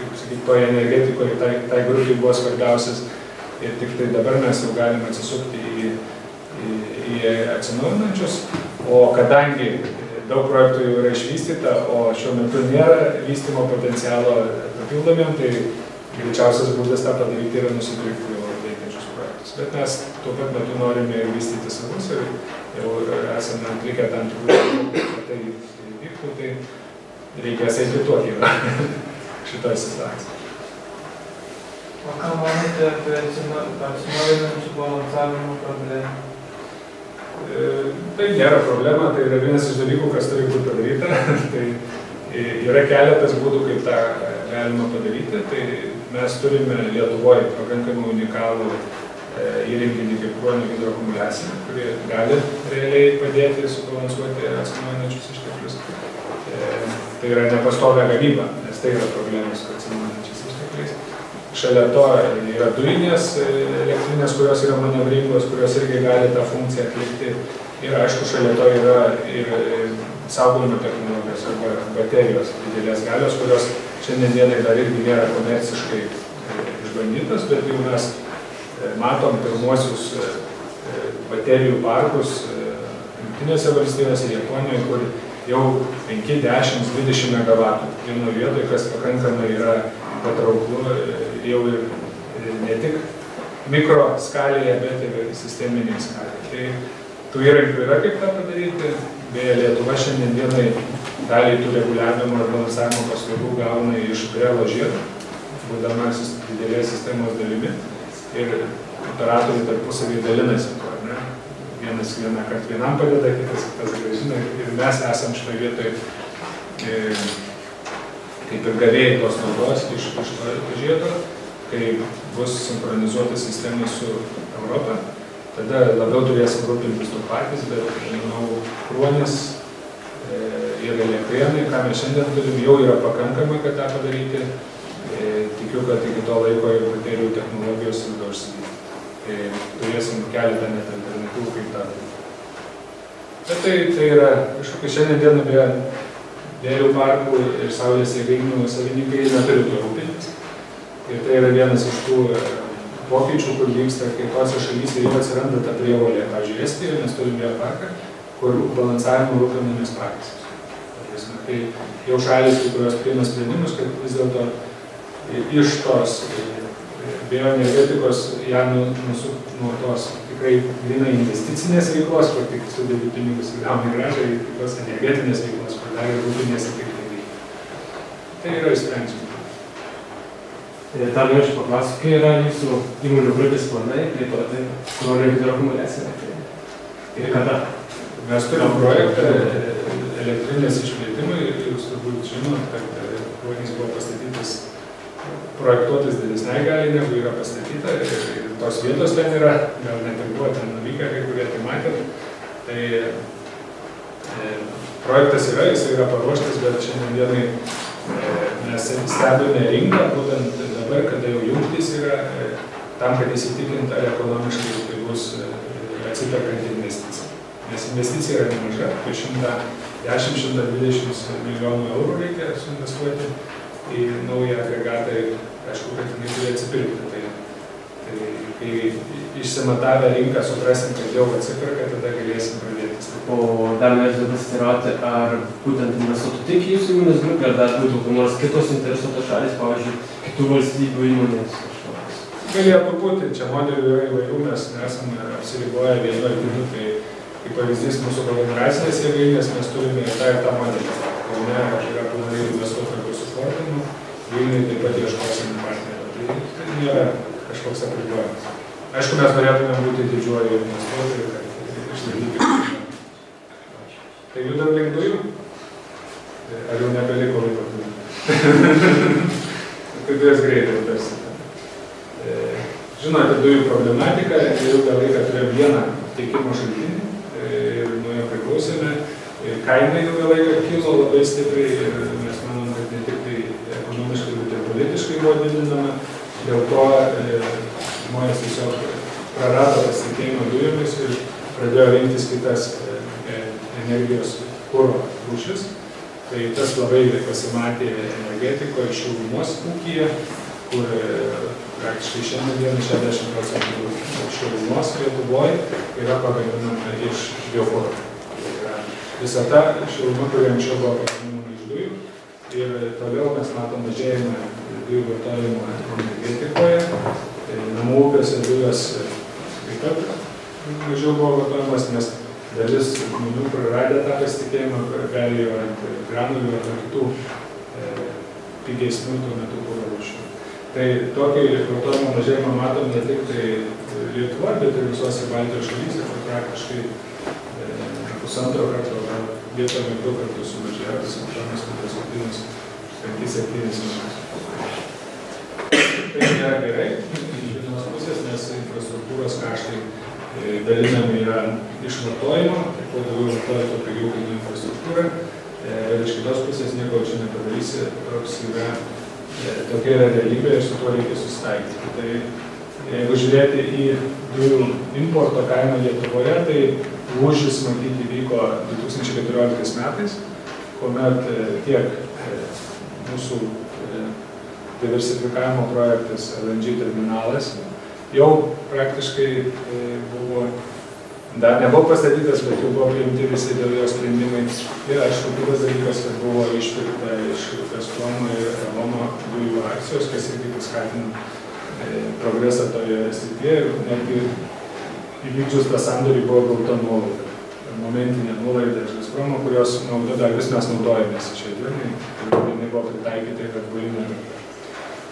kaip sakyti, toje energetikoje, tai grupiai buvo svarbiausias. Ir tik tai dabar mes jau galime atsisukti į atsinaujinančius. O kadangi daug projektų jau yra išvystyta, o šiuo metu nėra vystymo potencialo papildomiem, tai greičiausias būdas tą padaryti yra nusipirkti jau veikiančius projektus. bet mes tuo pat metu norime ir vystyti savus ir jau esame atlikę tam tikrų, kad tai vyktų, tai reikės eiti tokį šitoj situacijai. O ką manote apie atsinaujinančių balansavimo problemą? Tai nėra problema, tai yra vienas iš dalykų, kas turi būti padaryta. Tai yra keletas būdų, kaip tą galima padaryti. Tai mes turime Lietuvoje pakankamai unikalų įrenginį kaip kruonio hidroakumuliacija, kurie gali realiai padėti subalansuoti atsinaujinančius išteklius. Tai yra nepastovia gamyba, nes tai yra problemas su atsinaujinančiais ištekliais. Šalia to yra dujinės elektrinės, kurios yra manevringos, kurios irgi gali tą funkciją atlikti. Ir aišku, šalia to yra ir saugojimo technologijos arba baterijos didelės galios, kurios šiandien dienai dar irgi nėra komerciškai išbandytas, bet jau mes matom pirmuosius baterijų parkus Jungtinėse valstybėse, Japonijoje, kur jau 5, 10, 20 megavatų vieno vietoj, kas pakankamai yra patrauklų jau ir ne tik mikro skalėje, bet ir sisteminėje skalėje. Tai tų įrankių yra kaip tą padaryti, beje Lietuva šiandien dienai dalį tų reguliavimo ir balansavimo paslaugų gauna iš Brelo žiedo, būdama didelės sistemos dalimi, ir operatoriai tarpusavį dalinasi tuo, ar ne? Vienas vieną kartą vienam padeda, kitas grąžina, ir mes esam šitoje vietoje kaip ir gavėjai tos naudos iš to žiedo, kai bus sinchronizuota sistema su Europa. Tada labiau turėsim rūpintis tų patys, bet, žinau, Kruonis ir Elektrėnai, ką mes šiandien turim, jau yra pakankama, kad tą padaryti. Tikiu, kad iki to laiko ir baterijų technologijos ilga užsigyti. Turėsim keletą net alternatyvų, kaip tą daryti. Bet tai yra, kažkokia šiandien dieną beje vėjų parkų ir saulės jėgainių savininkai neturi to rūpintis. Ir tai yra vienas iš tų pokyčių, kur vyksta, kai tose šalyse jau atsiranda ta prievolė. Pavyzdžiui, Estijoje mes turime vėjo parką, kur balansavimo rūpinamės patys. Tai jau šalis, kurios priima sprendimus, kad vis dėlto iš tos vėjo energetikos ją nuo tos tikrai grynai investicinės veiklos, kur tik sudėti pinigus ir gauni gražą, ir tos energetinės veiklos, kur dar ir rūpinėsi tik tai veikia. Tai yra įsprendžiama. Tam aš paklausiu, kai yra jūsų įmonių grupės planai, kaip tai kruonio hidroakumuliacija ir kada? Mes turime projektą elektrinės išplėtimui ir jūs turbūt žinot, kad kruonis buvo pastatytas, projektuotas didesnei galiai, negu yra pastatyta, ir tos vietos ten yra, gal net ir buvo ten nuvykę, kai kurie tai matėt. Tai projektas yra, jis yra paruoštas, bet šiandien dienai mes stebime rinką, būtent dabar, kada jau jungtis yra, tam, kad įsitikint, ar ekonomiškai tai bus atsiperkanti investicija. Nes investicija yra nemaža, apie 110-120 milijonų eurų reikia suinvestuoti į naują agregatą ir, aišku, kad jinai turi atsipirkti. Tai kai išsimatavę rinką suprasim, kad jau atsiperka, tada galėsim pradėtis. O dar norėčiau pasiteirauti, ar būtent investuotų tik jūsų įmonės grupė, ar dar būtų kokios kitos interesuotos šalys, pavyzdžiui, kitų valstybių įmonės kažkokios? Galėtų būti, čia modelių yra įvairių, mes nesame apsiriboję vienu ar kitu, tai kaip pavyzdys mūsų kogeneracinės jėgainės, mes turime ir tą modelį. Kaune yra planai investuotojų pasiforminimu, Vilniui taip pat ieškosime partnerių. Tai nėra kažkoks apribojimas. Aišku, mes norėtume būti didžiuoju investuotojų, kad išlaikyti. Tai judam link dujų? Ar jau nebeliko laiko dujų? Tai dujas greitai tarsi. Žinote, dujų problematika, jau tą laiką turėjom vieną teikimo šaltinį ir nuo jo priklausėme. Kainai ilgą laiką kilo labai stipriai ir mes manom, kad ne tik tai ekonomiškai, bet ir politiškai buvo didinama. Dėl to žmonės tiesiog prarado pasitikėjimą dujomis ir pradėjo rinktis kitas energijos kuro rūšis. Tai tas labai pasimatė energetikoje šilumos ūkyje, kur praktiškai šiandien 60% šilumos Lietuvoje yra pagaminama iš biokuro. Tai yra visa ta šiluma, kuri anksčiau buvo pagaminama iš dujų. Ir toliau mes matom mažėjimą dujų vartojimo energetikoje. Namų ūkiuose dujos taip pat mažiau buvo vartojamas, nes dalis žmonių praradė tą pasitikėjimą, perėjo ant granulių ar kitų pigesnių tuo metu kuro rūšių. Tai tokį vartojimo mažėjimą matom ne tik tai Lietuvoje, bet ir visose Baltijos šalyse, kur praktiškai pusantro karto vietoje 2 kartus sumažėjo simptomas, kuris autinis 5–7 metus. Tai nėra gerai iš vienos pusės, nes infrastruktūros kaštai dalinami yra iš vartojimo, kuo daugiau vartoja, to pigiau kainuoja infrastruktūra. Ir iš kitos pusės nieko čia nepadarysi, toks yra tokia yra realybė ir su tuo reikia susitaikyti. Tai jeigu žiūrėti į dujų importo kainą Lietuvoje, tai lūžis matyti vyko 2014 metais, kuomet tiek mūsų diversifikavimo projektas LNG terminalas jau praktiškai buvo, dar nebuvo pastatytas, bet jau buvo priimti visi dėl jo sprendimai. Ir aišku, kitas dalykas, kad buvo išpirkta iš Gazpromo ir Elono dujų akcijos, kas irgi paskatino progresą toje srityje. Ir netgi įvykdžius tą sandorį buvo gauta nuolaida. Momentinė nuolaida iš Gazpromo, kurios nauda dar vis mes naudojamės šiai dienai. Jinai buvo pritaikyta ir atbulinami.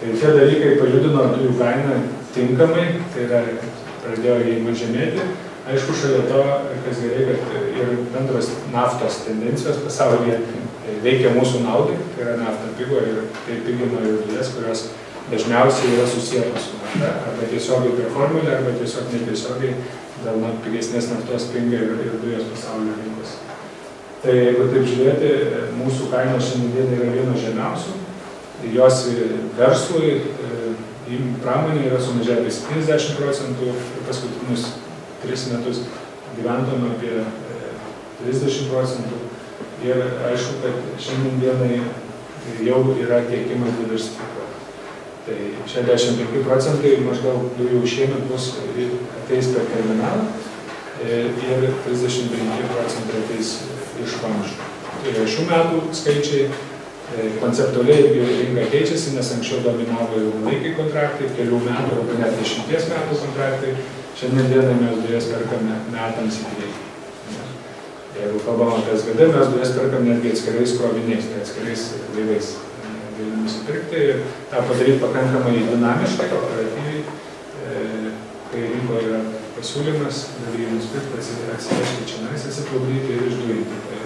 Tai tie dalykai pajudino dujų kainą tinkamai, tai yra pradėjo jį mažinėti. Aišku, šalia to, kas gerai, kad ir bendros naftos tendencijos pasaulyje veikia mūsų naudai, tai yra nafta pigo ir tai pigino dujas, kurios dažniausiai yra susietos su nafta, arba tiesiogiai per formulę, arba tiesiog netiesiogiai dėl pigesnės naftos pinga ir dujos pasaulio rinkos. Tai jeigu taip žiūrėti, mūsų kainos šiandien yra vienos žemiausių, jos verslui, pramonė yra sumažėję 50 % ir paskutinius 3 metus gyventojame apie 30 %. Ir aišku, kad šiandien dienai jau yra tiekimas diversifikuotas. Tai 65 % maždaug dujų šiemet bus ateis per terminalą ir 35 % ateis iš vamzdžių. Ir šių metų skaičiai konceptualiai rinka keičiasi, nes anksčiau dominavo ilgalaikiai kontraktai, kelių metų arba net 10 metų kontraktai. Šiandien dienai mes dujas perkame metams į priekį. Jeigu kalbame apie SGD, mes dujas perkame netgi atskirais kroviniais, tai atskirais laivais. Galime nusipirkti ir tą padaryti pakankamai dinamiškai, operatyviai, kai rinkoje yra pasiūlymas, gali jį nusipirkti, atsivežti čia, atsiplaukdyti ir išdujinti.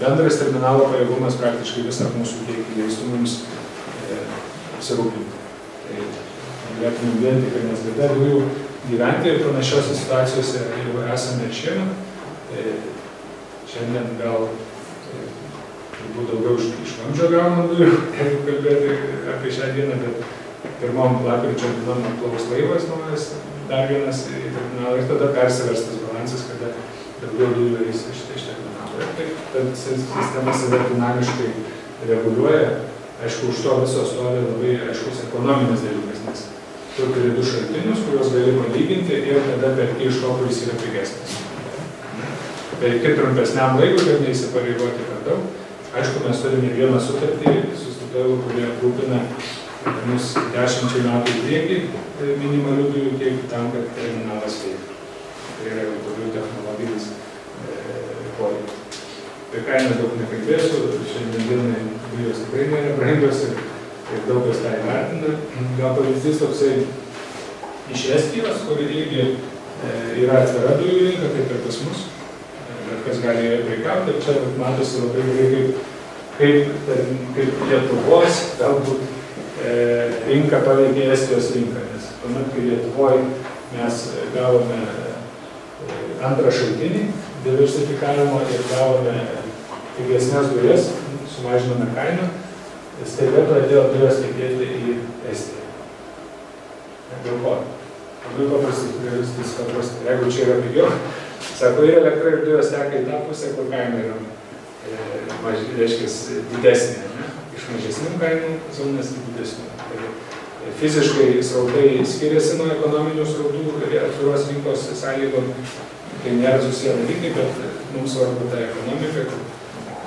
Bendras terminalo pajėgumas praktiškai visą mūsų kiekį leistų mums apsirūpinti. Galėtumėm vien tik, nes dėl dujų gyventi ir panašiose situacijose jau esame šiemet. Šiandien gal turbūt daugiau iš vamzdžio gaunam dujų, jeigu kalbėti apie šią dieną, bet pirmom lapkričio dienom atplaus laivas naujas, dar vienas į terminalą ir tada persiverstas balansas, kada daugiau dujų eis iš terminalo. Tad sistema save dinamiškai reguliuoja. Aišku, už to viso stovi labai aiškus ekonominis dalykas, nes tu turi 2 šaltinius, kuriuos gali palyginti ir tada perki iš to, kuris yra pigesnis. Perki trumpesniam laikui, kad neįsipareigoti per daug. Aišku, mes turime vieną sutartį su statoilu, kurie rūpina mus 10 metų į priekį minimalių dujų kiekį tam, kad terminalas veiktų. Tai yra daugiau technologinis poreikis. Apie kainą daug nekalbėsiu, šiandien dienai dujos tikrai nėra brangios ir daug kas tą įvertina. Gal pavyzdys toksai iš Estijos, kur irgi yra atvira dujų rinka, kaip ir pas mus, bet kas gali prekiauti. Ir čia matosi labai gerai, kaip Lietuvos galbūt rinka paveikė Estijos rinką, nes tuomet, kai Lietuvoje mes gavome antrą šaltinį diversifikavimo ir gavome pigesnės dujas, sumažinome kainą, staiga pradėjo dujas tekėti į Estiją. Dėl ko? Labai paprastai, jeigu čia yra pigiau, sako, ir elektra ir dujos teka į tą pusę, kur kaina yra, reiškia, didesnė. Iš mažesnių kainų zonės į didesnių. Fiziškai srautai skiriasi nuo ekonominių srautų ir atviros rinkos sąlygom. Tai nėra susiję dalykai, bet mums svarbu ta ekonomika.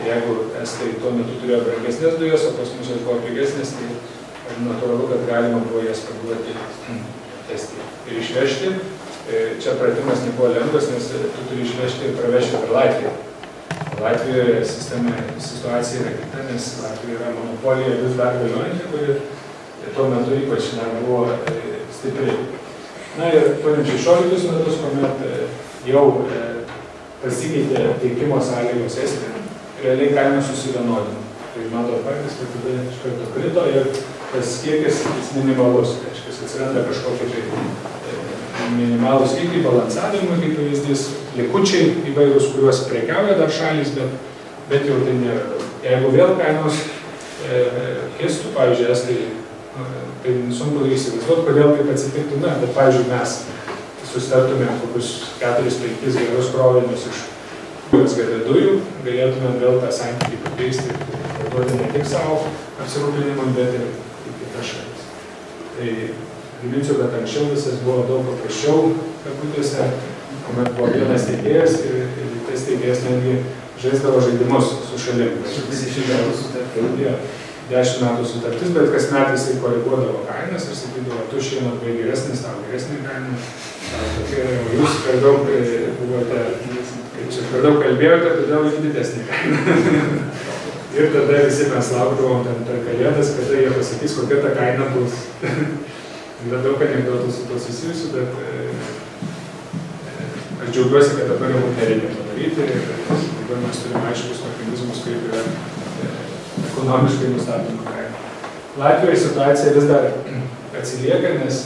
Jeigu estai tuo metu turėjo brangesnės dujas, o pas mus buvo pigesnės, tai natūralu, kad galima buvo jas parduoti Estiją. Ir turi išvežti. Čia pratimas nebuvo lengvas, nes tu turi išvežti ir pravežti per Latviją. Latvijoje situacija yra kita, nes Latvija yra monopolija vis dar galiojanti, kuri tuo metu ypač dar buvo stipri. Na ir 2016 metus, kuomet jau pasikeitė teikimo sąlygos Estijoje, realiai kaina susivienodino. Tai matot patys, kad tada iš karto krito ir tas kiekis jis minimalus, reiškia, atsiranda kažkokie minimalus kiekį balansavimui, kaip pavyzdys, likučiai įvairūs, kuriuos prekiauja dar šalys, bet jau tai nėra. Jeigu vėl kainos kistų, pavyzdžiui, tai sunku įsivaizduoti, kodėl taip atsitiktų, bet pavyzdžiui, mes susitartume kokius 4-5 gerus krovinius iš SGD dujų, galėtume vėl tą santykį pakeisti ir parduoti ne tik savo apsirūpinimam, bet ir kitas šalis. Tai priminsiu, kad anksčiau visas buvo daug paprasčiau, kuomet buvo vienas teikėjas ir tas teikėjas netgi žaisdavo žaidimus su šalim. 10 metų sutartis, bet kas metais jis koriguodavo kainas ir sakydavo, tu šiemet buvai geresnis, tau geresnį kainą. Jūs per daug buvote, čia per daug kalbėjote, todėl ir didesnį kainą. Ir tada visi mes laukdavom per kalėdas, kada jie pasakys, kokia ta kaina bus. Yra daug anegdotų su to susijusiu, bet aš džiaugiuosi, kad dabar jau nereikia padaryti. Dabar mes turime aiškus mechanizmus, kaip yra ekonomiškai nustatymą kainą. Latvijoje situacija vis dar atsilieka, nes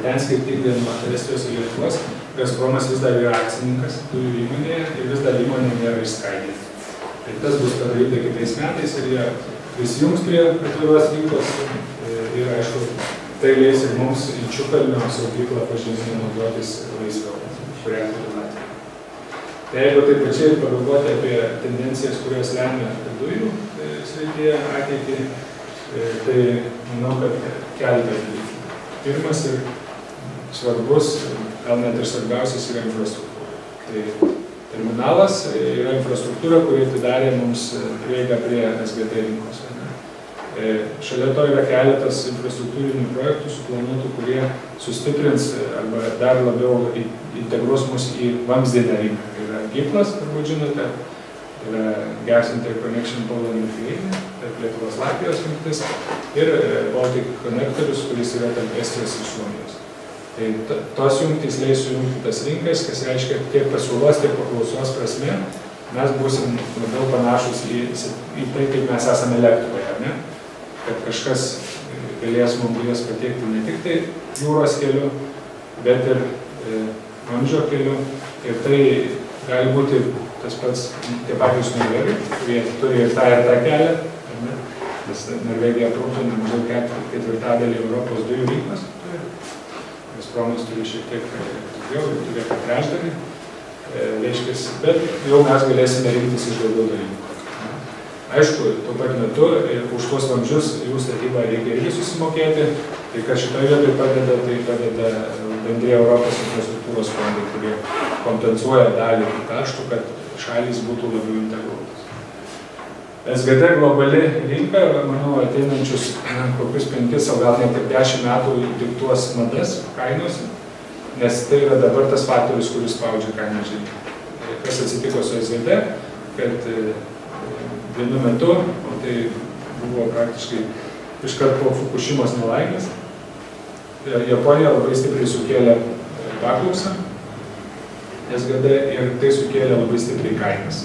ten skirtingai nuo Estijos ir Lietuvos, Gazpromas vis dar yra akcininkas dujų įmonėje ir vis dar įmonė nėra išskaidyta. Tai tas bus padaryta kitais metais ir jie prisijungs prie atviros rinkos ir aišku, tai leis ir mums į Čiukalnio saugyklą pažinti naudotis laisviau, kurią turi Latvija. Tai jeigu taip pačiai pagalvoti apie tendencijas, kurios lemia dujų srityje ateitį, tai manau, kad keletą dalykų. Pirmas ir svarbus, gal net ir svarbiausias, yra infrastruktūra. Tai terminalas yra infrastruktūra, kuri atidarė mums prieigą prie SGD rinkos. Šalia to yra keletas infrastruktūrinių projektų suplanuotų, kurie sustiprins arba dar labiau integruos mus į vamzdinę rinką. Giplas, turbūt žinote, yra Gas Interconnection Poland ir Lithuania, tarp Lietuvos Latvijos jungtis, ir Baltic Connectorius, kuris yra tarp Estijos ir Suomijos. Tai tos jungtys leis sujungti tas rinkas, kas reiškia tiek pasiūlos, tiek paklausos prasme, mes būsim labiau panašus į tai, kaip mes esame Lietuvoje, kad kažkas galės mums jas pateikti ne tik tai jūros keliu, bet ir vamzdžio keliu, ir tai gali būti tas pats, tie patys norvegai, kurie turi ir tą kelią, nes Norvegija aprūpina mažiau ketvirtadalį Europos dujų rinkos, nes Gazpromas turi šiek tiek daugiau, turi apie trečdalį, reiškės, bet jau mes galėsime rinktis iš daugiau dalykų. Aišku, tuo pat metu už tuos vamzdžius jų statybą reikia irgi susimokėti, tai kas šitoje vietoje padeda, tai padeda bendri Europos infrastruktūros fondai, kurie kompensuoja dalį kaštų, kad šalys būtų labiau integruotas. SGD globali rinka, manau, ateinančius kokius 5, o gal net ir 10 metų diktuos madas kainos, nes tai yra dabar tas faktorius, kuris spaudžia kainą žemyn. Kas atsitiko su SGD, kad vienu metu, o tai buvo praktiškai iškart po Fukushimos nelaimės, Japonija labai stipriai sukėlė paklausą SGD ir tai sukėlė labai stipriai kainas.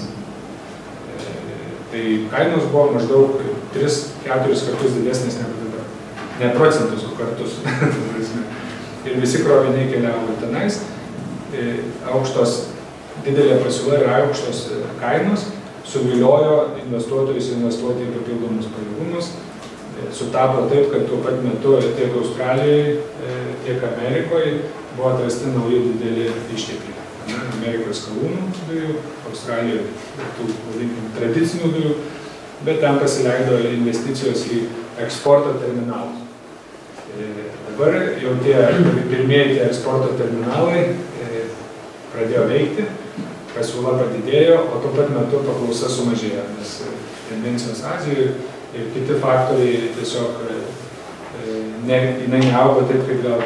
Tai kainos buvo maždaug 3-4 kartus didesnės negu dabar. Ne procentus, o kartus. Ir visi kroviniai keliavo tenais. Aukštos, didelė pasiūla ir aukštos kainos suviliojo investuotojus investuoti į papildomus pajėgumus. Sutapo taip, kad tuo pat metu tiek Australijai, tiek Amerikoje buvo atrasti nauji dideli ištekliai. Amerikos kalūnų dujų, Australijoje tų tradicinių dujų, bet ten pasileido investicijos į eksporto terminalus. Dabar jau tie pirmieji eksporto terminalai pradėjo veikti, pasiūla padidėjo, o tuo pat metu paklausa sumažėjo, nes tendencijos Azijoje ir kiti faktoriai tiesiog neaugo taip, kaip gal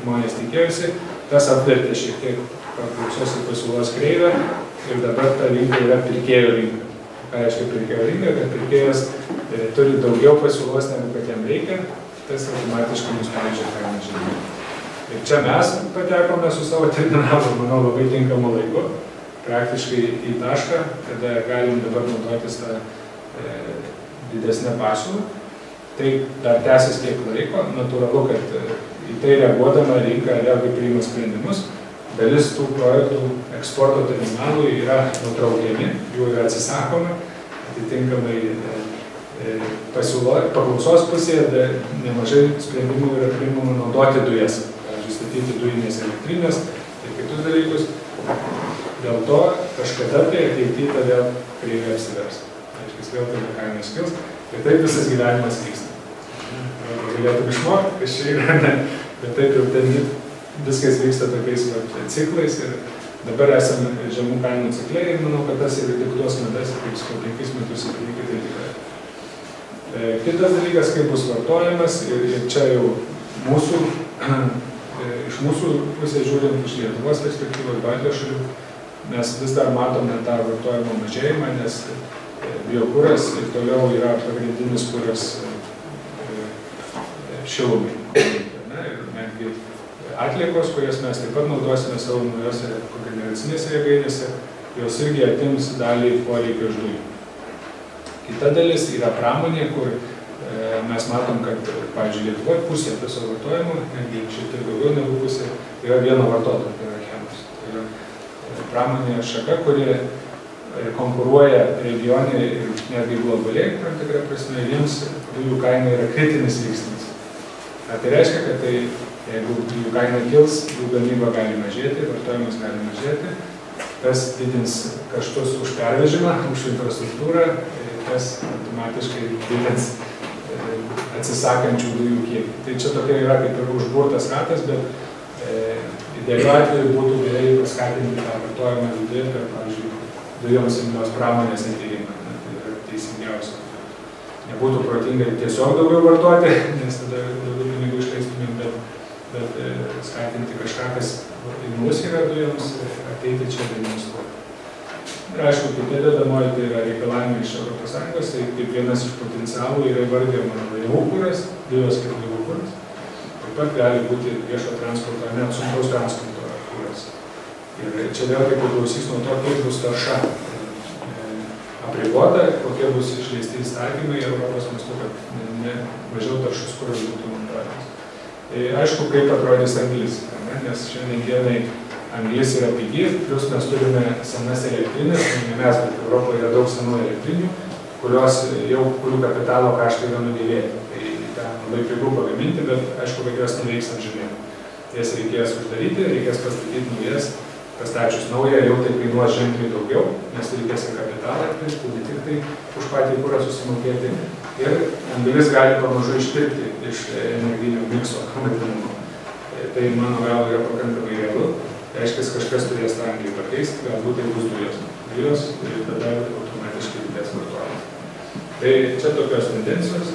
žmonės tikėjusi, tas apvertė šiek tiek paklausos ir pasiūlos kreivę ir dabar ta rinka yra pirkėjo rinka. Ką reiškia pirkėjo rinka, kad pirkėjas turi daugiau pasiūlos negu kad jam reikia, tas automatiškai mus paleidžia kainą žemyn. Ir čia mes patekome su savo terminalu, manau, labai tinkamu laiku, praktiškai į tašką, kada galim dabar naudotis tą didesnę pasiūlą. Tai dar tęsis kiek laiko, natūralu, kad į tai reaguodama rinka vėlgi priima sprendimus. Dalis tų projektų eksporto terminalų yra nutraukiami, jų yra atsisakoma, atitinkamai paklausos pusėje nemažai sprendimų yra priimama naudoti dujas, pavyzdžiui, statyti dujinės elektrinės ir kitus dalykus. Dėl to kažkada tai ateityje vėl kreivė apsivers. Aiškis, vėl tai kainos kils ir taip visas gyvenimas vyksta. Galėtum išmokti, kas čia yra, bet taip jau ten viskas vyksta tokiais ciklais ir dabar esame žemų kainų cikle ir manau, kad tas yra tik tuos metas, kaip su 5 metus ir reikia tai tikrai. Kitas dalykas, kaip bus vartojamas, ir čia jau iš mūsų pusės žiūrint, iš Lietuvos perspektyvos Baltijos šalių, mes vis dar matome tą vartojimo mažėjimą, nes biokuras ir toliau yra pagrindinis kuras šilumai. Ir netgi atliekos, kurias mes taip pat naudosime savo naujose kogeneracinėse jėgainėse, jos irgi atims dalį poreikio iš dujų. Kita dalis yra pramonė, kur mes matom, kad, pavyzdžiui, Lietuvoje pusė viso vartojimo, netgi šiek tiek daugiau negu pusė, yra vieno vartotojo, tai yra chemas. Tai yra pramonė šaka, kuri konkuruoja regione ir netgi globaliai, tam tikra prasme, jiems dujų kaina yra kritinis veiksnys. Tai reiškia, kad tai, jeigu jų kaina kils, jų gamyba gali mažėti, vartojimas gali mažėti, tas didins kaštus už pervežimą, už infrastruktūrą, tas automatiškai didins atsisakančių dujų kiekį. Tai čia tokia yra kaip ir užburtas ratas, bet idealiu atveju būtų gerai paskatinti tą vartojimą didėti, kad, pavyzdžiui, dujoms imlios pramonės atėjimą. Tai yra teisingiausia. Nebūtų protingai tiesiog daugiau vartoti, nes tada daugiau pinigų išleistumėm, bet skatinti kažką, kas imlus yra dujoms, ateiti čia demonstruoti. Ir aišku, kaip dedamoji, tai yra reikalavimai iš Europos Sąjungos, tai kaip vienas iš potencialų yra įvardėjama laivų kuras, dujos kaip laivų kuras. Taip pat gali būti viešo transporto, net sunkaus transporto kuras. Ir čia vėlgi priklausys nuo to, kaip bus tarša apribota, kokie bus išleisti įstatymai Europos mastu, kad mažiau taršus kuras būtų naudojamas. Aišku, kaip atrodys anglis, nes šiandien dienai anglis yra pigi, plus mes turime senas elektrinės, ne mes, bet Europoje yra daug senų elektrinių, kurių kapitalo kaštai yra nudėvėti. Tai ten labai pigų pagaminti, bet aišku, kad jos neveiks ant žemėnų. Jas reikės uždaryti, reikės pastatyti naujas, pastačius naują, jau tai kainuos ženkliai daugiau, nes reikės ir kapitalą atpirkti, ne tik tai už patį kurą susimokėti. Ir anglis gali pamažu išpirkti iš energinio mikso. Tai, mano galvo, yra pakankamai realu. Reiškia, kažkas turės tą anglį pakeisti, galbūt tai bus dujos. Dujos ir tada automatiškai didės vartojimas. Tai čia tokios tendencijos.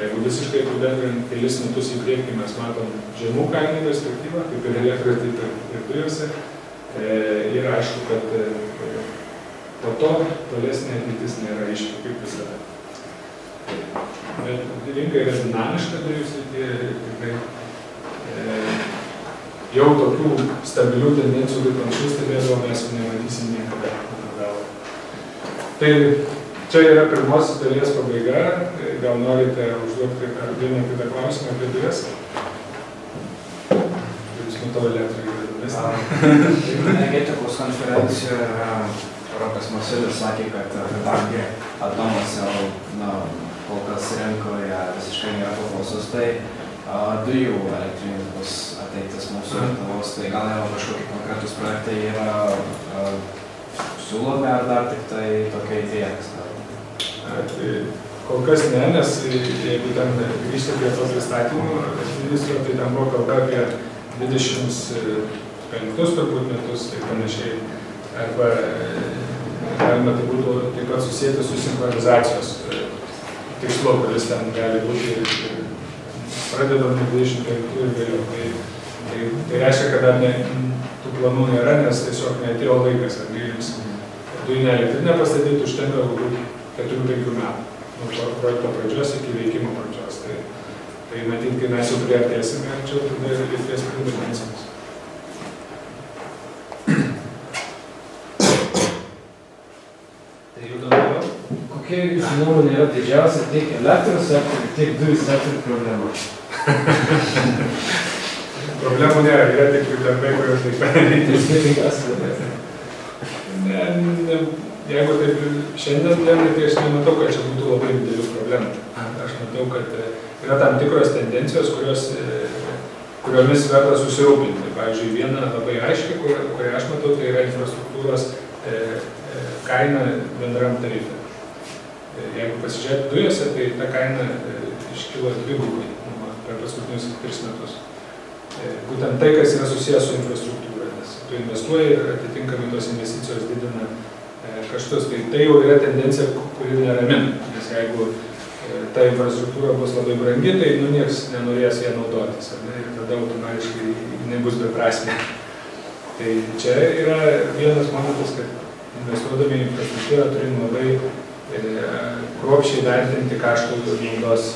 Jeigu visiškai apibendrinant kelis metus į priekį, mes matom žemų kainų perspektyvą, kaip ir elektros, taip ir dujose. Ir aišku, kad po to tolesnė ateitis nėra aiški, kaip visada. Bet rinka yra dinamiška dujų srityje. Jau tokių stabilių tendencijų, kaip anksčiau stebėdavo, mes jau nematysim niekada. Tai čia yra pirmos dalies pabaiga. Gal norite užduoti vieną kitą klausimą apie dujas? Jūs matau elektrą įvedamės. Energetikos konferencijoje Rokas Masiulis sakė, kad kadangi atomas jau kol kas rinkoje visiškai nėra paklausos, tai dujų elektrinės bus ateitis mūsų Lietuvos, tai gal jau kažkokie konkretus projektai yra siūlomi ar dar tik tai tokia idėja? Kol kas ne, nes jeigu ten grįžti prie tos įstatymų ministro, tai ten buvo kalba apie 25 turbūt metus ir panašiai. Arba galima tai būtų taip pat susijęti su sinchronizacijos tikslo, kuris ten gali būti. Pradedam 25 ir vėliau, tai yra, tų planų nėra, nes tiesiog neatėjo laikas, ar jums dujinę elektrinę pastatyti užtenka 4-5 metų, nuo projekto pradžios iki veikimo pradžios. Tai matyt, kai mes jau priartėsime, čia tada ir reikės priminėsimus. Tai jau dabar, kokie jūsų nuomonė yra didžiausia tiek elektros sektorių, tiek dujų sektorių problema? Problemų nėra, yra tik darbai, kurios taip padaryti. Jeigu taip šiandien dienai, tai aš nematau, kad čia būtų labai didelių problemų. Aš matau, kad yra tam tikros tendencijos, kuriomis verta susirūpinti. Pavyzdžiui, viena labai aiški, kurią aš matau, tai yra infrastruktūros kaina bendram tarife. Jeigu pasižiūrėti dujose, tai ta kaina iškilo dvigubai per paskutinius 3 metus. Būtent tai, kas yra susijęs su infrastruktūra, nes tu investuoji ir atitinkamai tos investicijos didina kaštus. Tai jau yra tendencija, kuri neramina, nes jeigu ta infrastruktūra bus labai brangi, tai niekas nenorės ją naudotis, ir tada automatiškai nebus beprasmė. Tai čia yra vienas momentas, kad investuodami į infrastruktūrą turim labai kruopščiai vertinti kaštų ir naudos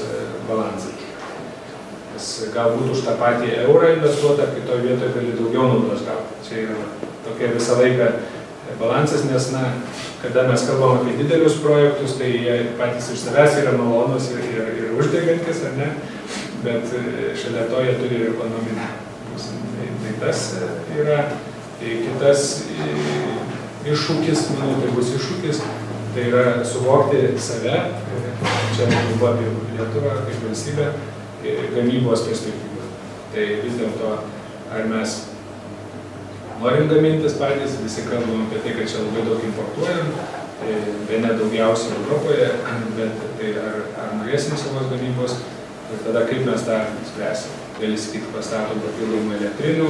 balansą. Galbūt už tą patį eurą investuotą, kitoje vietoje gali daugiau naudos gauti. Čia yra tokia visą laiką balansas, nes kada mes kalbam apie didelius projektus, tai jie patys iš savęs yra malonus ir uždegantis, ar ne? Bet šalia to jie turi ir ekonominę. Tai tas yra kitas iššūkis, manau, tai bus iššūkis, tai yra suvokti save, čia kalba apie Lietuvą kaip valstybę, gamybos perspektyvų. Tai vis dėlto, ar mes norim gamintis patys, visi kalbam apie tai, kad čia labai daug importuojam, viena daugiausiai Europoje, bet tai ar norėsim savos gamybos, ir tada kaip mes tą spręsim. Gali sakyti, pastatom papildomų elektrinių,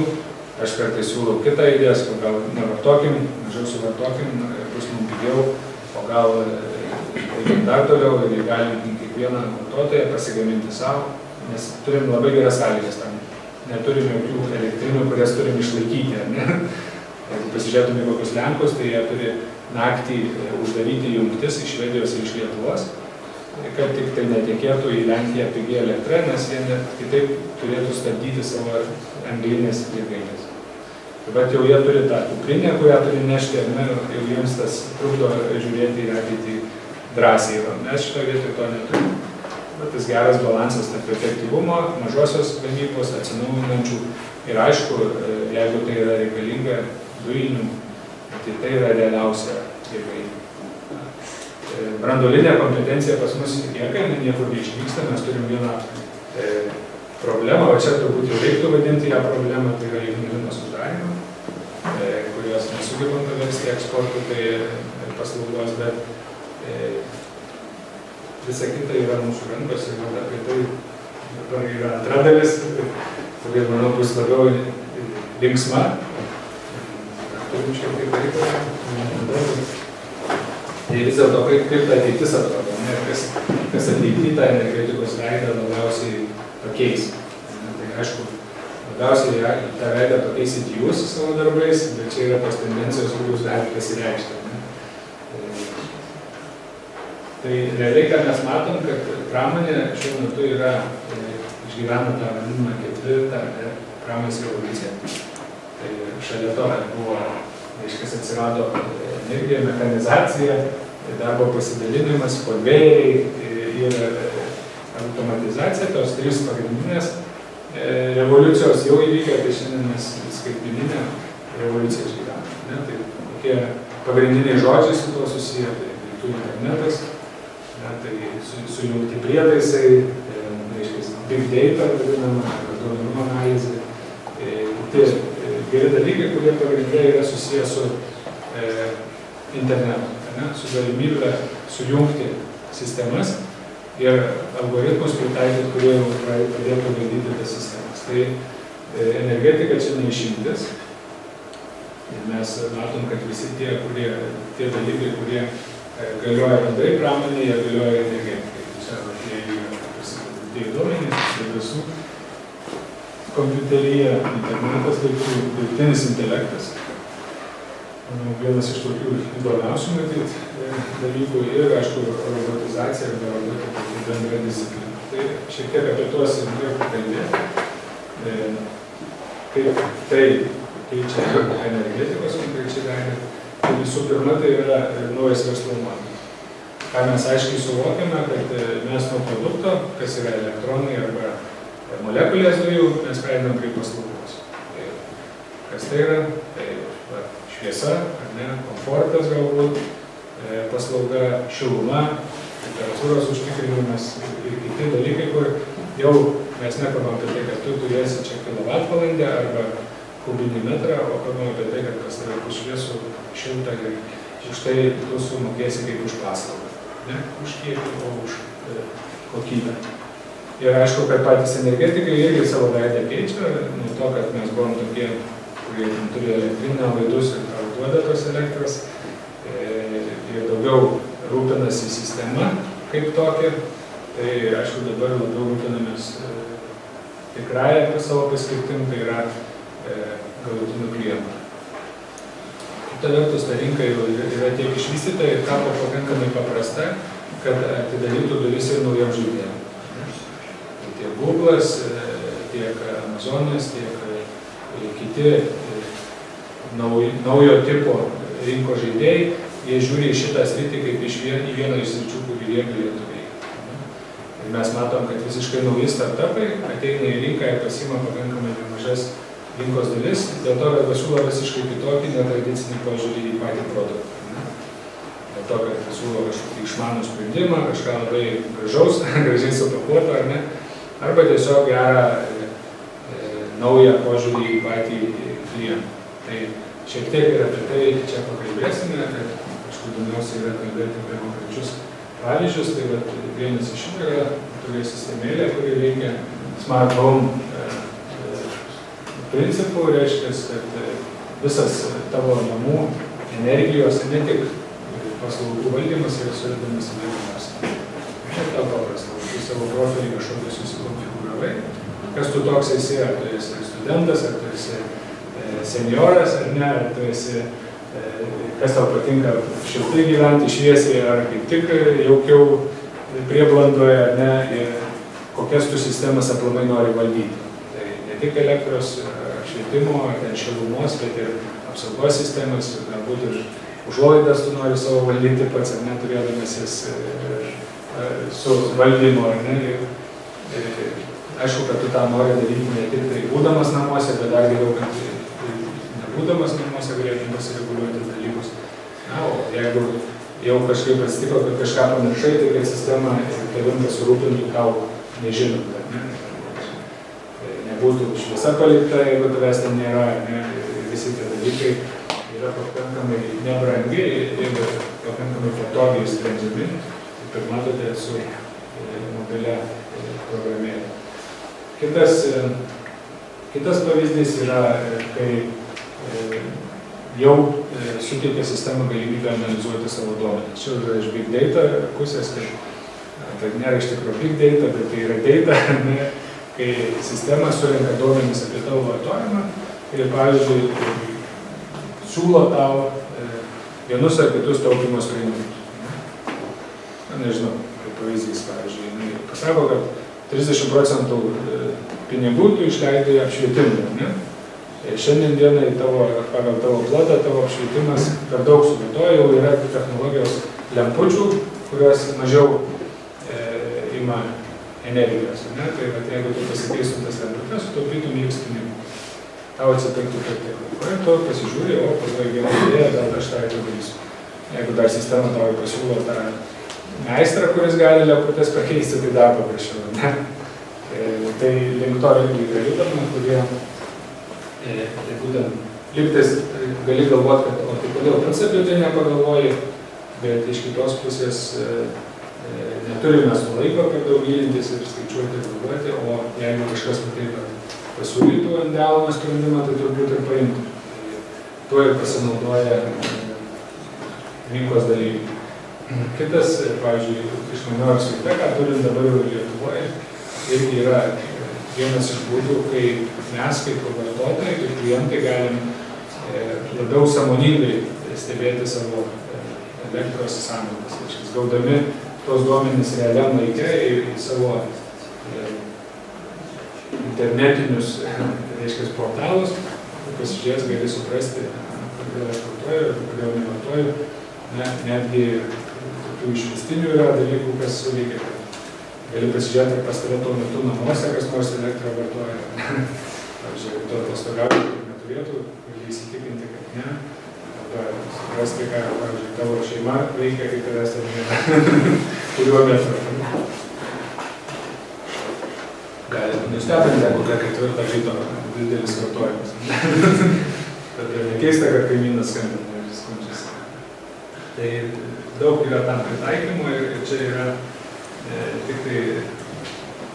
aš kartais siūlau kitą idėją, o gal nevartokim, mažiau suvartokim, bus mums pigiau, o gal dar toliau ir galim kiekvieną vartotoją pasigaminti savo, nes turim labai geras sąlygas tam. Neturim jokių elektrinų, kurias turim išlaikyti, ar ne? Jeigu pasižiūrėtume kokius Lenkus, tai jie turi naktį uždaryti jungtis iš Švedijos ir iš Lietuvos, kad tik tai netekėtų į Lenkiją pigi elektrą, nes jie net kitaip turėtų stabdyti savo anglinės jėgainės. Bet jau jie turi tą kuprinę, kurią turi nešti, jau jiems tas trukdo žiūrėti ir ateitį drąsiai. Mes šitoje vietoje to neturim. Tas geras balansas tarp efektyvumo, mažosios gamybos, atsinaujinančių ir aišku, jeigu tai yra reikalinga dujinių, tai tai yra realiausia jėgainė. Branduolinė kompetencija pas mus lieka, niekur neišnyksta, mes turim vieną problemą, o čia turbūt jau reiktų vadinti ją problemą, tai yra Ignalinos uždarymą, kurios nesugebam paversti eksportui, tai paslaugos, bet visa kita yra mūsų rankos ir apie tai dabar yra antra dalis, kurie, manau, bus labiau linksma. Turim šiek tiek reikalą. Tai vis dėlto, kaip ta ateitis atrodo, kas ateity tą energetikos raidą labiausiai pakeis. Tai aišku, labiausiai tą raidą pakeisit jūs savo darbais, bet čia yra tos tendencijos, kurios gali pasireikšti. Tai realiai, kad mes matom, kad pramonė šiuo metu yra išgyvena tą vadinamą ketvirtą pramonės revoliuciją. Tai šalia to buvo, aiškas atsirado energija, mechanizacija, darbo pasidalinimas, konvejeriai ir automatizacija, tos 3 pagrindinės revoliucijos jau įvykę, tai šiandien mes skaitmeninę revoliuciją išgyvename. Tai tokie pagrindiniai žodžiai su tuo susiję, tai daiktų internetas, tai sujungti prietaisai, big data, duomenų analizė, tai geri dalykai, kurie pagrindė yra susiję su internetu, su galimybė sujungti sistemas ir algoritmus pritaikyti, kurie padėtų valdyti tas sistemas. Tai energetika čia neišimtis. Mes matom, kad visi tie dalykai, kurie galioja bendrai pramonėje, galioja energetikai. Čia yra tie įdomenys, visų. kompiuteryje, internetas, dirbtinis intelektas. Vienas iš tokių įdomiausių matyt dalykų ir, aišku, robotizacija arba robotika bendra disciplina. Tai šiek tiek apie tuos ir norėjau pakalbėti, kaip tai keičia energetikos konkrečiai dalį. Tai visų pirma, tai yra naujas verslo modelis. Ką mes aiškiai suvokiame, kad mes nuo produkto, kas yra elektronai arba molekulės dujų, mes pradedam kaip paslaugos. Kas tai yra? Šviesa, komfortas galbūt, paslauga, šiluma, temperatūros užtikrinimas ir kiti dalykai, kur jau mes nekalbam apie tai, kad tu turėsi čia kilovatvalandę arba kubinį metrą, o kalbam apie tai, kad kas yra už šviesų šiltą ir už tai tu sumokėsi kaip už paslaugą. Ne už kiekį, o už kokybę. Ir aišku, kad patys energetikai irgi savo veidą keičia, nuo to, kad mes buvom tokie, kurie turi elektrinę laidus ir duoda tos elektros, ir daugiau rūpinasi sistema kaip tokia, tai aišku, dabar labiau rūpinamės tikrąją apie savo paskirtim, tai yra galutinių klientų. Kita vertus, ta rinka jau yra tiek išvystyta ir tapo pakankamai paprasta, kad atidarytų duris ir naujam žaidėjam. Tiek Google'as, tiek Amazonas, tiek kiti naujo tipo rinko žaidėjai, jie žiūri į šitą sritį kaip į vieną iš sričių, kurį jie galėtų veikti. Ir mes matom, kad visiškai nauji startupai ateina į rinką ir pasiima pakankamai nemažas rinkos dalis, dėl to, kad pasiūlo visiškai kitokį netradicinį požiūrį į patį produktą. Dėl to, kad pasiūlo kažkokį išmanų sprendimą, kažką labai gražaus, gražiai supakuoto, ar ne, arba tiesiog gerą naują požiūrį į patį klientą. Tai šiek tiek ir apie tai čia pakalbėsime, kad aišku, įdomiausia yra kalbėti apie konkrečius pavyzdžius. Tai vat vienas iš jų yra tokia sistemėlė, kuri veikia smart home principų, reiškia, kad visas tavo namų energijos, ne tik paslaugų valdymas, yra suvedamas į vieną. Ir tau paprasta, tu savo profilį kažkokį susikonfiguravai, kas tu toks esi, ar tu esi studentas, ar tu esi senioras, ar ne, tu esi, kas tau patinka šiltai gyventi, šviesiai, ar kaip tik jaukiau prieblandoje, ar ne, ir kokias tu sistemas aplamai nori valdyti. Tai ne tik elektros švietimo, ar ten šilumos, bet ir apsaugos sistemas, galbūt ir užuolaidas tu nori savo valdyti pats, ar ne, turėdamasis su valdymu, ar ne. Aišku, kad tu tą nori daryti ne tik tai būdamas namuose, bet dar geriau, kad nebūdamas namuose galėtum pasireguliuoti dalykus. Na, o jeigu jau kažkaip atsitiko, kad kažką pamiršai, tai kad sistema tavim pasirūpintų tau nežinant, kad nebūtų šviesa palikta, jeigu tavęs ten nėra, visi tie dalykai yra pakankamai nebrangi ir pakankamai patogiai sprendžiami, kaip ir matote, su mobilia programėlė. Kitas pavyzdys yra, kai jau suteikia sistemą galimybę analizuoti savo duomenis. Čia yra iš big data pusės, tai nėra iš tikro big data, bet tai yra data, kai sistema surenka duomenis apie tavo vartojimą ir, pavyzdžiui, siūlo tau vienus ar kitus taupymo sprendimus. Nežinau, kaip pavyzdys, pavyzdžiui, pasako, kad 30% pinigų tu išleidai apšvietimą. Šiandien dienai pagal tavo platą tavo apšvietimas per daug suvartoja, jau yra technologijos lempučių, kurios mažiau ima energijos. Tai jeigu tu pasikeistum tas lemputės, sutaupytum X pinigų. Tau atsipirktų kaip tiek laiko, pasižiūrė, o pagal gerą idėją, gal aš tą darysiu. Jeigu dar sistema tau pasiūlo tą meistrą, kuris gali lemputės pakeisti, tai dar paprašiau. Tai link to irgi judame, kurie būtent lygtais gali galvoti, kad o tai kodėl pats apie tai nepagalvoji, bet iš kitos pusės neturime su laiko per daug gilintis ir skaičiuoti ir galvoti, o jeigu kažkas pasiūlytų ant delno sprendimą, tai turbūt ir paimtų. Tuo ir pasinaudoja rinkos dalyviai. Kitas, pavyzdžiui, išmaniojus vieta, ką turim dabar Lietuvoje, irgi yra vienas iš būdų, kai mes kaip vartotojai, kaip klientai galim labiau sąmoningai stebėti savo elektros sąnaudas, gaudami tos duomenys realiam laike į savo internetinius portalus, pasižiūrės, gali suprasti, kodėl aš vartoju, kodėl nevartoju. Netgi tokių išvestinių yra dalykų, kas suveikia. Gali pasižiūrėti, pas tave tuo metu namuose, kas nors elektrą vartoja. Pavyzdžiui, jeigu tu atostogauji, kad neturėtų, gali įsitikinti, kad ne. Arba suprasti, ką, pavyzdžiui, tavo šeima veikia, kai tavęs ten nėra. Kuriuo metu. Gali nustebinti, kokia ketvirta ryto didelis vartojimas. Tad yra nekeista, kad kaimynas skambina ir skundžiasi. Tai daug yra tam pritaikymų ir čia yra tik tai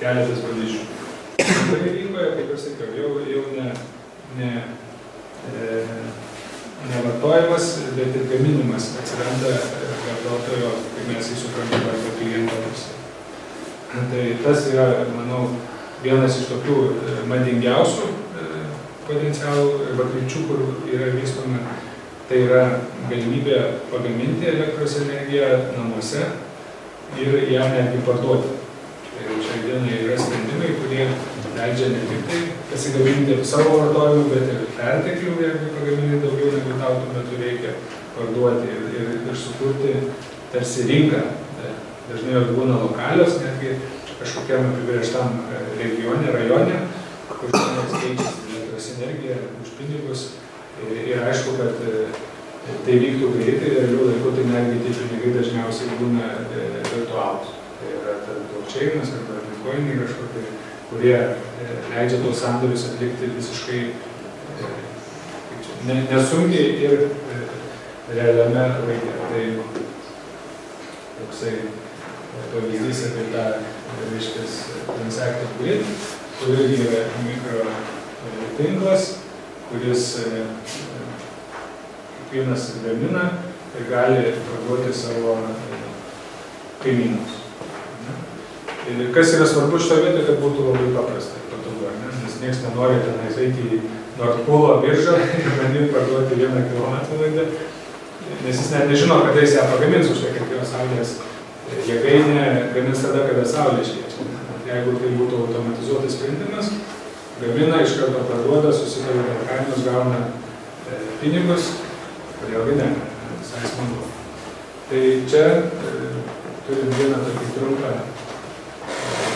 keletas pavyzdžių. Tai rinkoje, kaip ir sakiau, jau nevartojimas, bet ir gaminimas atsiranda vartotojo, kai mes jį suprantame arba klientams. Tai tas yra, manau, vienas iš tokių madingiausių potencialų arba krypčių, kur yra vystoma. Tai yra galimybė pagaminti elektros energiją namuose ir ją netgi parduoti. Ir čia dienai yra sprendimai, kurie leidžia ne tik tai pasigaminti savo vartojimų, bet ir perteklių, jeigu pagaminti daugiau negu tau tuo metu reikia parduoti ir sukurti tarsi rinką. Dažnai jos būna lokalios, netgi kažkokiam apibrėžtam regione, rajone, kur žmonės keičiasi elektros energiją už pinigus. Ir aišku, kad tai vyktų greitai, realių laikų, tai netgi tie pinigai dažniausiai būna virtualūs. Tai yra blockchainas arba bitcoinai kažkokie, kurie leidžia tuos sandorius atlikti visiškai nesunkiai ir realiame laike. Tai toksai pavyzdys apie tą transakcijų grid, kur irgi yra mikrotinklas, kuris kiekvienas gamina ir gali parduoti savo kaimynus. Ir kas yra svarbu šitoje vietoje, kad būtų labai paprasta ir patogu, nes niekas nenori tenais eiti į Nord Poolo biržą ir bandyti parduoti 1 kWh, nes jis net nežino, kada jis ją pagamins už tai, kad jo saulės jėgainė gamins tada, kada saulė šviečia. Jeigu tai būtų automatizuotas sprendimas, gamina, iš karto parduoda, susitarė dėl kainos, gauna pinigus, kodėlgi ne, visai smagu. Tai čia turim vieną tokį trumpą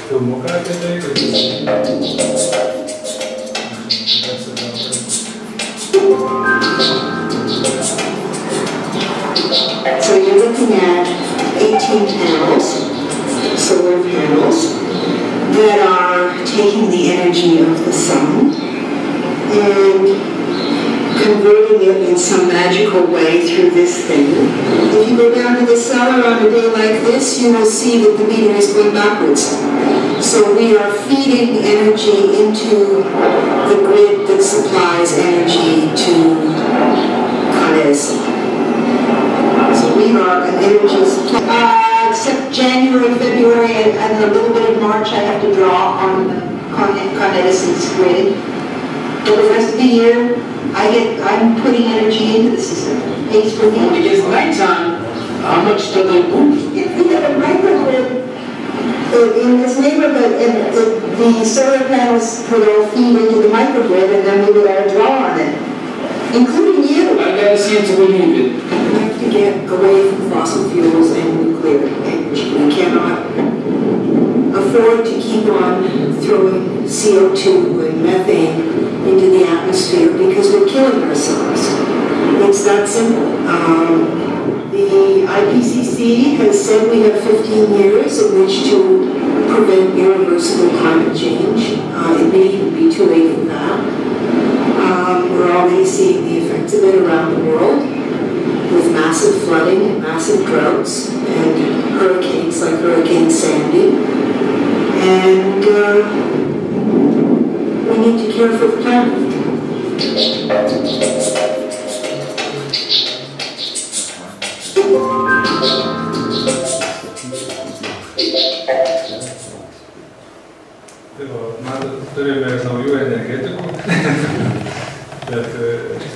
filmuką apie tai, kad So you're looking at 18 panels, solar panels, that are taking the energy of the sun and converting it in some magical way through this thing. If you go down to the cellar on a day like this, you will see that the meter is going backwards. So we are feeding energy into the grid that supplies energy to Conedison. So we are an energy supply. Except January, February, and a little bit of March, I have to draw on Con Edison's grid. For the rest of the year, I'm putting energy into the system. Pays for me. When it is nighttime, how much do they move? If we have a microgrid in this neighborhood, and the solar panels would all feed into the microgrid, and then we would all draw on it, including you. I never seem to believe it. We have to get away from fossil fuels and nuclear energy. We cannot afford to keep on throwing CO2 and methane into the atmosphere because we're killing ourselves. It's that simple. The IPCC has said we have 15 years in which to prevent irreversible climate change. It may even be too late for that. We're already seeing the effects of it around the world, with massive flooding and massive droughts and hurricanes like Hurricane Sandy. And we need to care for the planet. Tai bet aš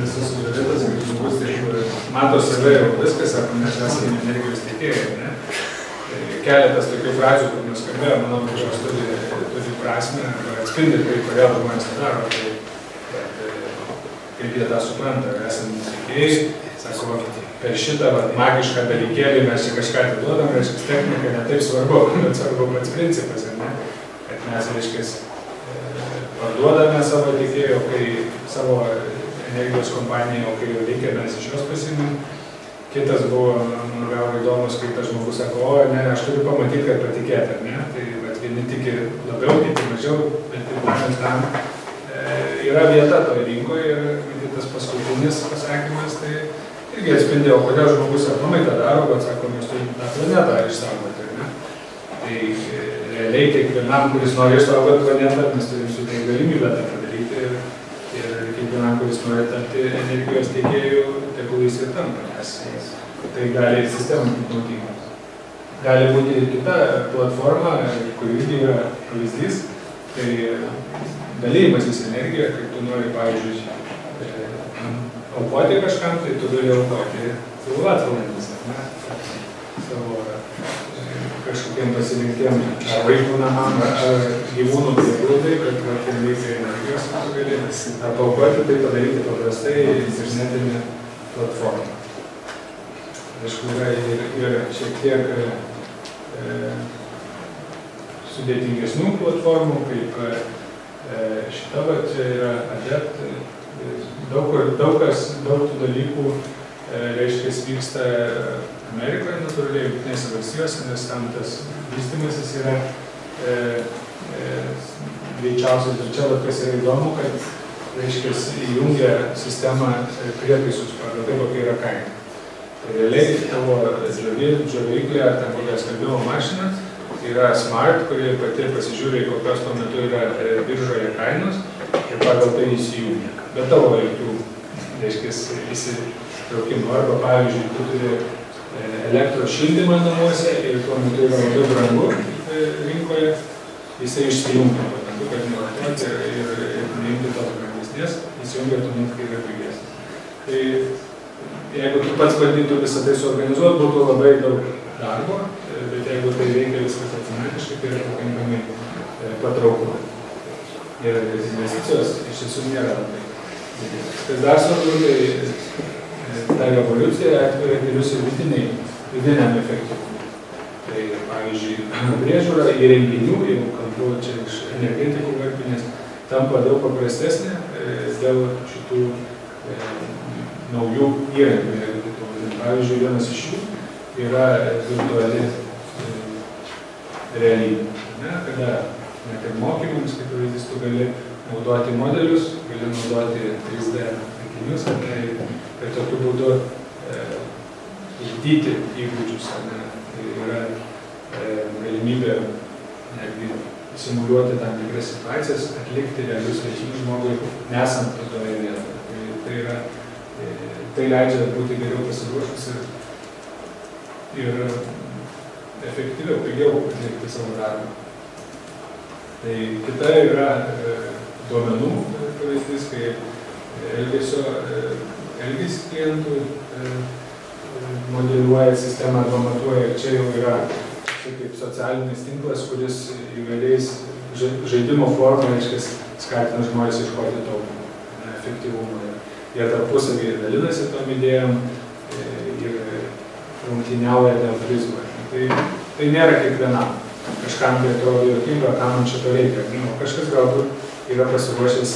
visus sudėtas, kad žmogus taip mato save jau viskas, ar mes esame energijos tiekėjai. Keletas tokių frazių, kur nuskambėjo, manau, kad šios turi prasme atspindi, kodėl žmonės tą daro, kaip jie tą supranta, kad esame tiekėjai, sako, per šitą magišką dalykėlį mes čia kažką atiduodam, reiškia, technika ne taip svarbu, bet svarbu pats principas, kad mes, reiškia, parduodame savo tiekėjų, kai savo energijos kompaniją, o kai jau reikia, mes iš jos pasiimėm. Kitas buvo, man gal įdomus, kai tas žmogus sako, o, ne, aš turiu pamatyti, kad patikėti, ar ne? Tai vieni tiki labiau, kiti mažiau, bet įdomus tam yra vieta toje rinkoje ir tas paskutinis pasakymas, tai irgi atspindėjo, kodėl žmogus aplamai tą daro, bet sako, mes turime tą planetą išsaugoti, ar ne? Tai realiai kiekvienam, kuris nori išsaugoti planetą, mes turime suteikti galimybę tą padaryti ir kiekvienam, kuris nori tapti energijos tiekėjų, tegul jis ir tampa, nes tai gali sistemai naudinga. Gali būti ir kita platforma, kuri irgi yra pavyzdys, tai dalyjimasis energija, kai tu nori, pavyzdžiui, aukoti kažkam, tai tu gali aukoti kilovatvalandes, ar ne? Savo kažkokiem pasirinktiem ar vaikų namam, ar gyvūnų prieglūdai, kad ten reikia energijos, tu gali aukoti, tai padaryti paprastai internetinę platformą. Aišku, yra ir šiek tiek sudėtingesnių platformų, kaip šita, va, čia yra adept, daug tų dalykų, reiškia, vyksta Amerikoje, natūraliai, Jungtinėse valstijose, nes tam tas vystymasis yra greičiausias. Ir čia, va, kas yra įdomu, kad, reiškia, įjungia sistemą prietaisus, pagal tai, kokia yra kaina. Realiai, tavo džiovyklė, ar ten kokia skalbimo mašina, yra smart, kurie pati pasižiūrė, kokios tuo metu yra biržoje kainos ir pagal tai įsijungia. Bet tavo jokių, reiškia, įsitraukimų. Arba, pavyzdžiui, tu turi elektros šildymą namuose ir tuo metu yra labai brangu rinkoje, jisai išsijungia, kad nevartoti ir neimti tos brangesnės, įsijungia tuomet, kai yra pigesnės. Tai jeigu tu pats bandytum visą tai suorganizuoti, būtų labai daug darbo, bet jeigu tai veikia viskas automatiškai, tai yra pakankamai patrauklu. Ir investicijos iš tiesų nėra labai didelės. Kas dar svarbu, tai ta revoliucija atveria kelius ir vidiniam efektui. Tai, pavyzdžiui, priežiūra įrenginių, jeigu kalbu čia iš energetikų varpinės, tampa daug paprastesnė dėl šitų naujų įrenginių. Pavyzdžiui, vienas iš jų yra virtuali realybė, kada net ir mokymams, kaip pavyzdys, tu gali naudoti modelius, gali naudoti 3D akinius, ir tokiu būdu įgyti įgūdžius. Tai yra galimybė netgi simuliuoti tam tikras situacijas, atlikti realius veiksmus žmogui, nesant tokioje vietoje. Tai leidžia būti geriau pasiruošus ir efektyviau, pigiau atlikti savo darbą. Tai kita yra duomenų pavyzdys, kai elgesį klientų modeliuoja sistemą arba matuoja. Ir čia jau yra kaip socialinis tinklas, kuris įvairiais žaidimo formą skatina žmonės iškoti taupimą, efektyvumą. Jie tarpusavį ir dalinasi tom idėjom, rungtyniauja dėl prizmoje. Tai nėra kiekvienam. Kažkam tai atrodo juokinga, kam man šito reikia. Kažkas galbūt yra pasiruošęs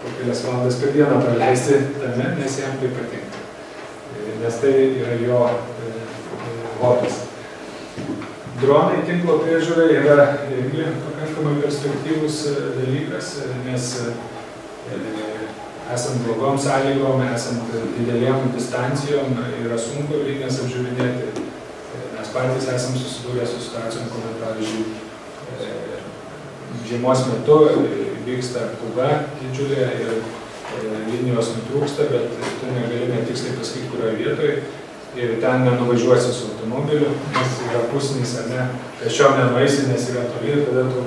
po kelias valandas per dieną praleisti tame, nes jam tai patinka. Nes tai yra jo hobis. Dronai tinklo priežiūra yra irgi pakankamai perspektyvus dalykas, nes esant blogom sąlygom, esant didelėm distancijom, yra sunku linijas apžiūrinėti. Mes patys esam susidūrę su situacijom, kuomet, pavyzdžiui, žiemos metu vyksta pūga didžiulė ir linijos nutrūksta, bet tu negalime tiksliai pasakyti, kurioje vietoje. Ir ten nenuvažiuosi su automobiliu, nes yra pusnys, ar ne, pešiom nenuvaisi, nes yra toli, tada tu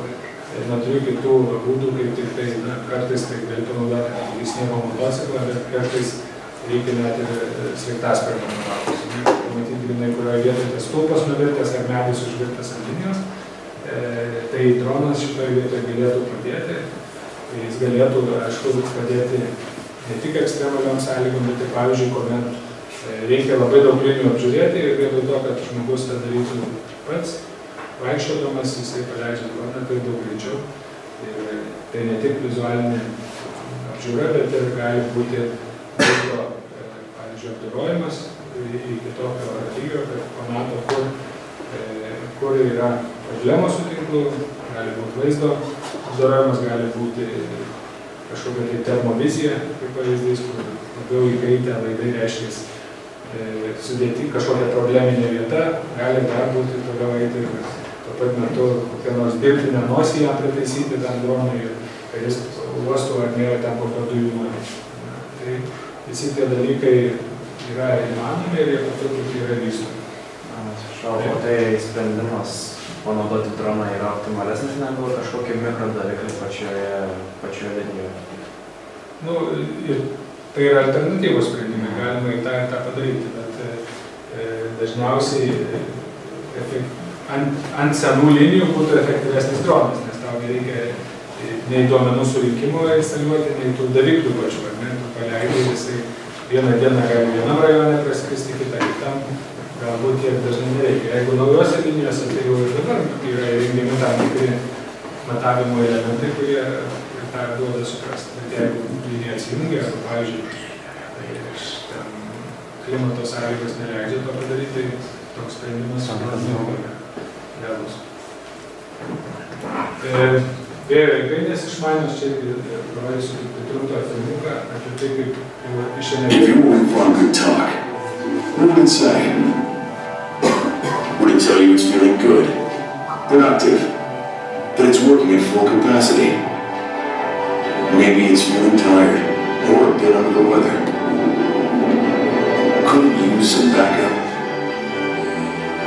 neturi kitų būdų, kaip tik tai, na, kartais tai gali panaudoti jis nėra motociklą, bet kartais reikia net ir sraigtasparnio nutraukti. Pamatyti vienai, kurioje vietoje tas stulpas nuvirtęs ar medis užvirtęs ant linijos, tai dronas šitoje vietoje galėtų padėti. Jis galėtų, aišku, padėti ne tik ekstremaliom sąlygom, bet ir pavyzdžiui, kuomet reikia labai daug linijų apžiūrėti ir vietoj to, kad žmogus tą darytų pats, vaikščiodamas jisai paleidžia droną tai daug greičiau. Ir tai ne tik vizualinė apžiūra, bet ir gali būti vaizdo, pavyzdžiui, apdorojimas iki tokio lygio, kad pamato, kur yra problemos su tinklu, gali būti vaizdo apdorojimas, gali būti kažkokia tai termovizija, kaip pavyzdys, kur labiau įkaitę laidai reiškės sudėti kažkokią probleminę vietą, gali dar būti toliau eiti ir tuo pat metu kokią nors dirbtinę nosį ją pritaisyti tam dronui ir kad jis uostų ar nėra ten kokio dujų nuolydžio. Tai visi tie dalykai yra įmanomi ir jie patruputį yra vystomi. Šalvo, tai sprendimas panaudoti droną yra optimalesnis negu kažkokį mikrodaliklį pačioje linijoje. Nu, ir tai yra alternatyvos sprendimai, galima į tą ir tą padaryti, bet dažniausiai ant senų linijų būtų efektyvesnis dronas, nes tau reikia nei duomenų surinkimo instaliuoti, nei tų daviklių pačių, ar ne, tu paleidai, jisai vieną dieną gali vienam rajone praskristi, kitam galbūt tiek dažnai nereikia. Jeigu naujose linijose, tai jau ir dabar yra įrengiami tam tikri matavimo elementai, kurie ir tą duoda suprasti. Bet jeigu linija atsijungia, arba, pavyzdžiui, iš klimato sąlygos neleidžia to padaryti, toks sprendimas nebus. Vėjo jėgainės išmanios, čia rodysiu trumpą filmuką apie tai, kaip iš energijų.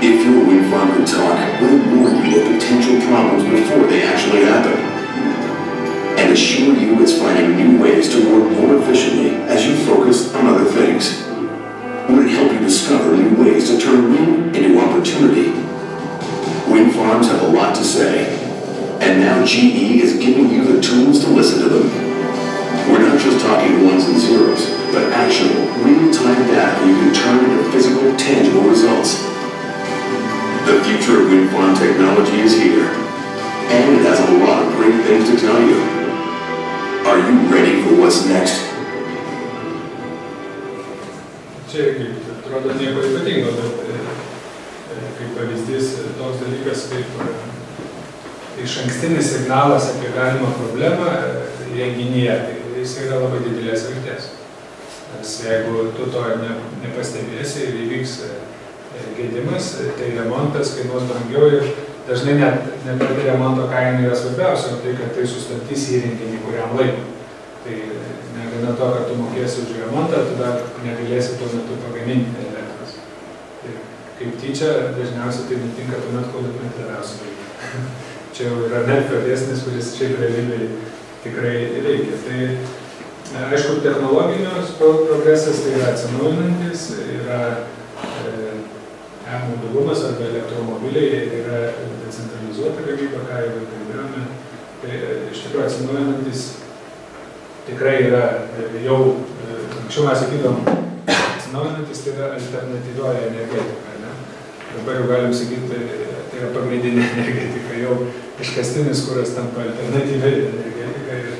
If your wind farm could talk, we'll warn you of potential problems before they actually happen, and assure you it's finding new ways to work more efficiently as you focus on other things. Would it help you discover new ways to turn wind into opportunity? Wind farms have a lot to say, and now GE is giving you the tools to listen to them. We're not just talking ones and zeros, but actual, real-time data you can turn into physical, tangible results. The future of wind farm technology is here, and it has a lot of great things to tell you. Are you ready for what's next? Čia irgi, atrodo, nieko ypatingo, bet kaip pavyzdys toks dalykas, kaip išankstinis signalas apie galimą problemą renginyje, jis yra labai didelės vertės. Nes jeigu tu to nepastebėsi ir įvyks gedimas, tai remontas kainuos brangiau ir dažnai net pati remonto kaina yra svarbiausia, tai kad tai sustabdys įrenginį kuriam laikui. Tai negana to, kad tu mokėsi už remontą, tu dar negalėsi tuo metu pagaminti elektros. Kaip tyčia, dažniausiai tai nutinka tuomet, kol nerealiausiai reikia. Čia jau yra net pradėsnis, kuris šiaip realybėj tikrai reikia. Tai aišku, technologinios progresas tai yra atsinaujinantis, yra mobilumas arba elektromobiliai yra decentralizuota gamyba, ką jau kalbėjome. Iš tikrųjų atsinaujinantis tikrai yra jau, anksčiau mes sakydom, atsinaujinantis tai yra alternatyvioji energetika. Dabar jau galim sakyti, tai yra pagrindinė energetika, jau iškastinis kuras tampa alternatyvi energetika ir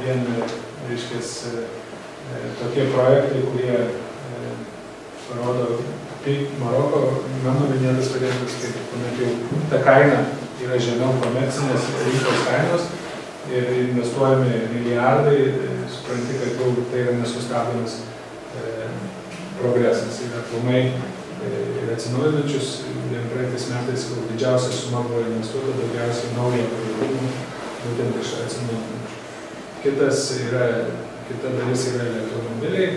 vien, reiškės, tokie projektai, kurie parodo Maroko, mano minėtas variantas, kuomet jau ta kaina yra žemiau komercinės rinkos kainos ir investuojami milijardai, supranti, kad jau tai yra nesustabdomas progresas. Ir aplamai ir atsinaujinančius, praeitais metais, kur didžiausia suma buvo investuota, daugiausiai nauja pajėgumų, būtent iš atsinaujinančių. Kita dalis yra elektromobiliai.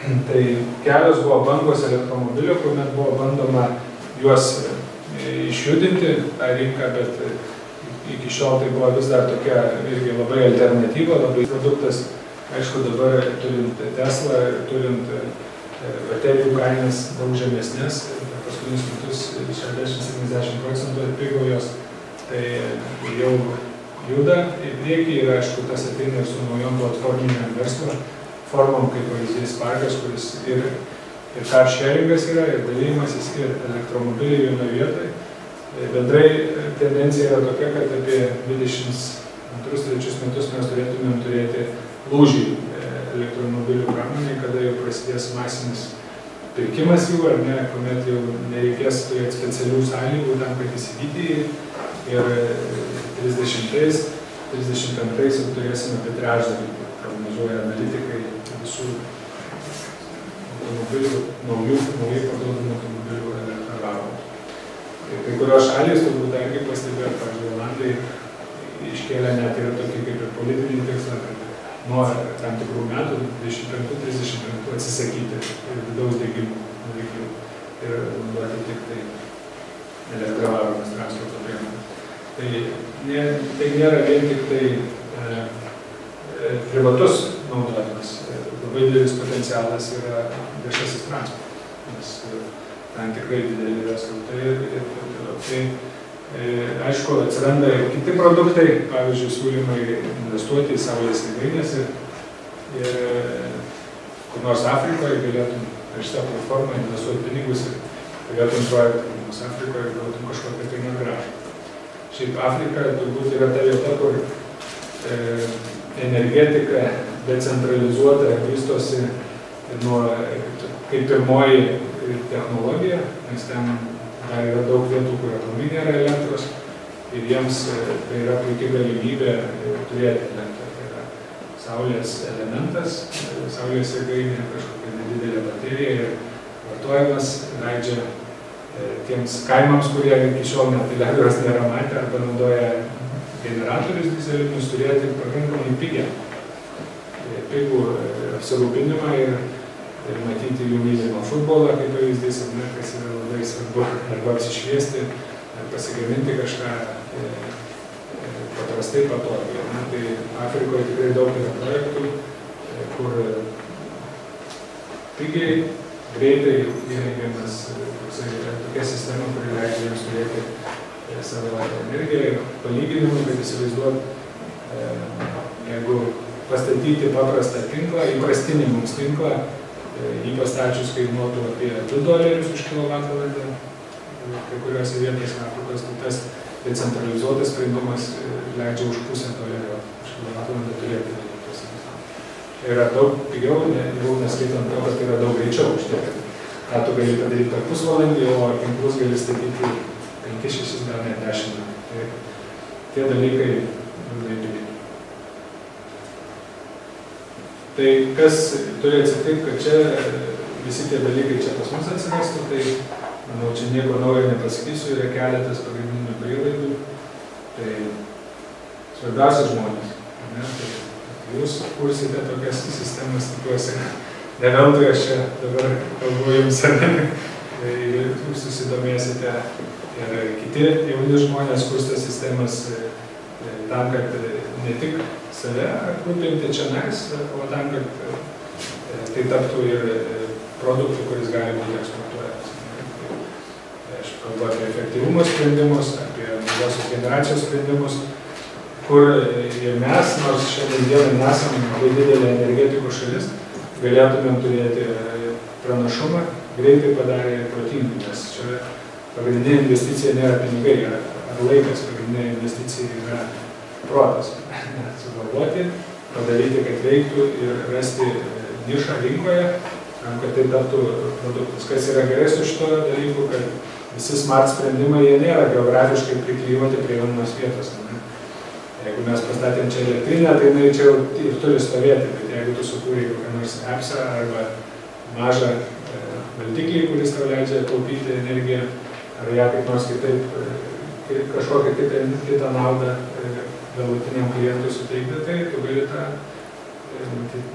Tai kelios buvo bangos elektromobilių, kuomet buvo bandoma juos išjudinti tą rinką, bet iki šiol tai buvo vis dar tokia irgi labai alternatyva, labai produktas. Aišku, dabar turint Tesla, turint baterijų kainas daug žemesnės, paskutinius metus 60–70% atpigo jos, tai jau juda į priekį ir aišku, tas ateina su naujom platforminėm verslo formom, kaip pavyzdys parkas, kuris ir car sharingas yra, ir dalymasis, ir elektromobiliai vienoje vietoje. Bendrai tendencija yra tokia, kad apie 22–23 metus mes turėtumėm turėti lūžį elektromobilių pramonėje, kada jau prasidės masinis pirkimas jų, ar ne, kuomet jau nereikės turėti specialių sąlygų tam, kad įsigyti, ir 30–35 turėsime apie trečdalį, prognozuoja analitikai visų automobilių, naujai parduodamų automobilių elektraravo. Kai kurios šalys turbūt irgi pastebėjo, pavyzdžiui, Olandai iškėlė net ir tokį kaip ir politinį tikslą, nuo tam tikrų metų, 25–35 atsisakyti vidaus degimo dalyklių ir duoti tik tai elektravaromis transporto priemonės. Tai nėra vien tik tai privatus naudojimas, labai didelis potencialas yra viešasis transportas, nes ten tikrai dideli yra srautai ir toliau. Aišku, atsiranda ir kiti produktai, pavyzdžiui, siūlymai investuoti į saulės jėgaines ir kur nors Afrikoje galėtum per šitą platformą investuoti pinigus ir galėtum projektą mums Afrikoje ir galėtum kažkokią tai gražą. Šiaip Afrika turbūt yra ta vieta, kur energetika decentralizuota vystosi kaip pirmoji technologija, nes ten dar yra daug vietų, kur aplamai nėra elektros ir jiems tai yra puikia galimybė turėti elektrą. Tai yra saulės elementas, saulės jėgainė, kažkokia nedidelė baterija ir vartojimas leidžia tiems kaimams, kurie iki šiol net elektros nėra matę arba naudoja generatorius dizelinius, turėti pakankamai pigų apsirūpinimą ir matyti jų mylimą futbolą, kaip pavyzdys, kas yra labai svarbu, arba apsišviesti, pasigaminti kažką paprastai patogiai. Tai Afrikoje tikrai daug yra projektų, kur pigiai, greitai įrengiamas tokia sistema, kuri leidžia jiems turėti savo energiją. Palyginimui, kad įsivaizduot, jeigu pastatyti paprastą tinklą, įprastinį mums tinklą, jį pastačius kainuotų apie $2 už kilovatvalandę, kai kuriuose vietose Afrikos, tai tas decentralizuotas sprendimas leidžia už pusę $1 už kilovatvalandę turėti. Tai yra daug pigiau, jau neskaitant to, kad tai yra daug greičiau užtekti. Ką tu gali padaryti per pusvalandį, o tinklus gali statyti 5–6, gal net 10. Tie dalykai dideli. Tai kas turi atsitikti, kad čia visi tie dalykai čia pas mus atsirastų, tai manau, čia nieko naujo nepasakysiu, yra keletas pagrindinių prielaidų. Tai svarbiausia žmonės. Jūs kursite tokias sistemas, tikiuosi, ne veltui aš čia dabar kalbu jums, tai jūs susidomėsite ir kiti jauni žmonės kursite sistemas tam, kad ne tik save aprūpinti čia nais, o tam, kad tai taptų ir produktų, kuris gali būti eksportuojamas. Aš kalbu apie efektyvumo sprendimus, apie naujosios generacijos sprendimus, kur ir mes, nors šiandien dienai nesame labai didelė energetikų šalis, galėtumėm turėti pranašumą, greitai padarė ir protingai, nes čia pagrindinė investicija nėra pinigai, ar laikas, pagrindinė investicija yra protas. Sugalvoti, padaryti, kad veiktų ir rasti nišą rinkoje, kad tai taptų produktus. Kas yra gerai su šito dalyku, kad visi smart sprendimai, jie nėra geografiškai priklyvoti prie vienos vietos. Jeigu mes pastatėm čia elektrinę, tai jinai čia ir turi stovėti, bet jeigu tu sukūrei kokią nors appsą arba mažą valdiklį, kuris tau leidžia taupyti energiją, ar ją kaip nors kitaip kažkokią kitą naudą galutiniam klientui suteikti, tai tu gali tą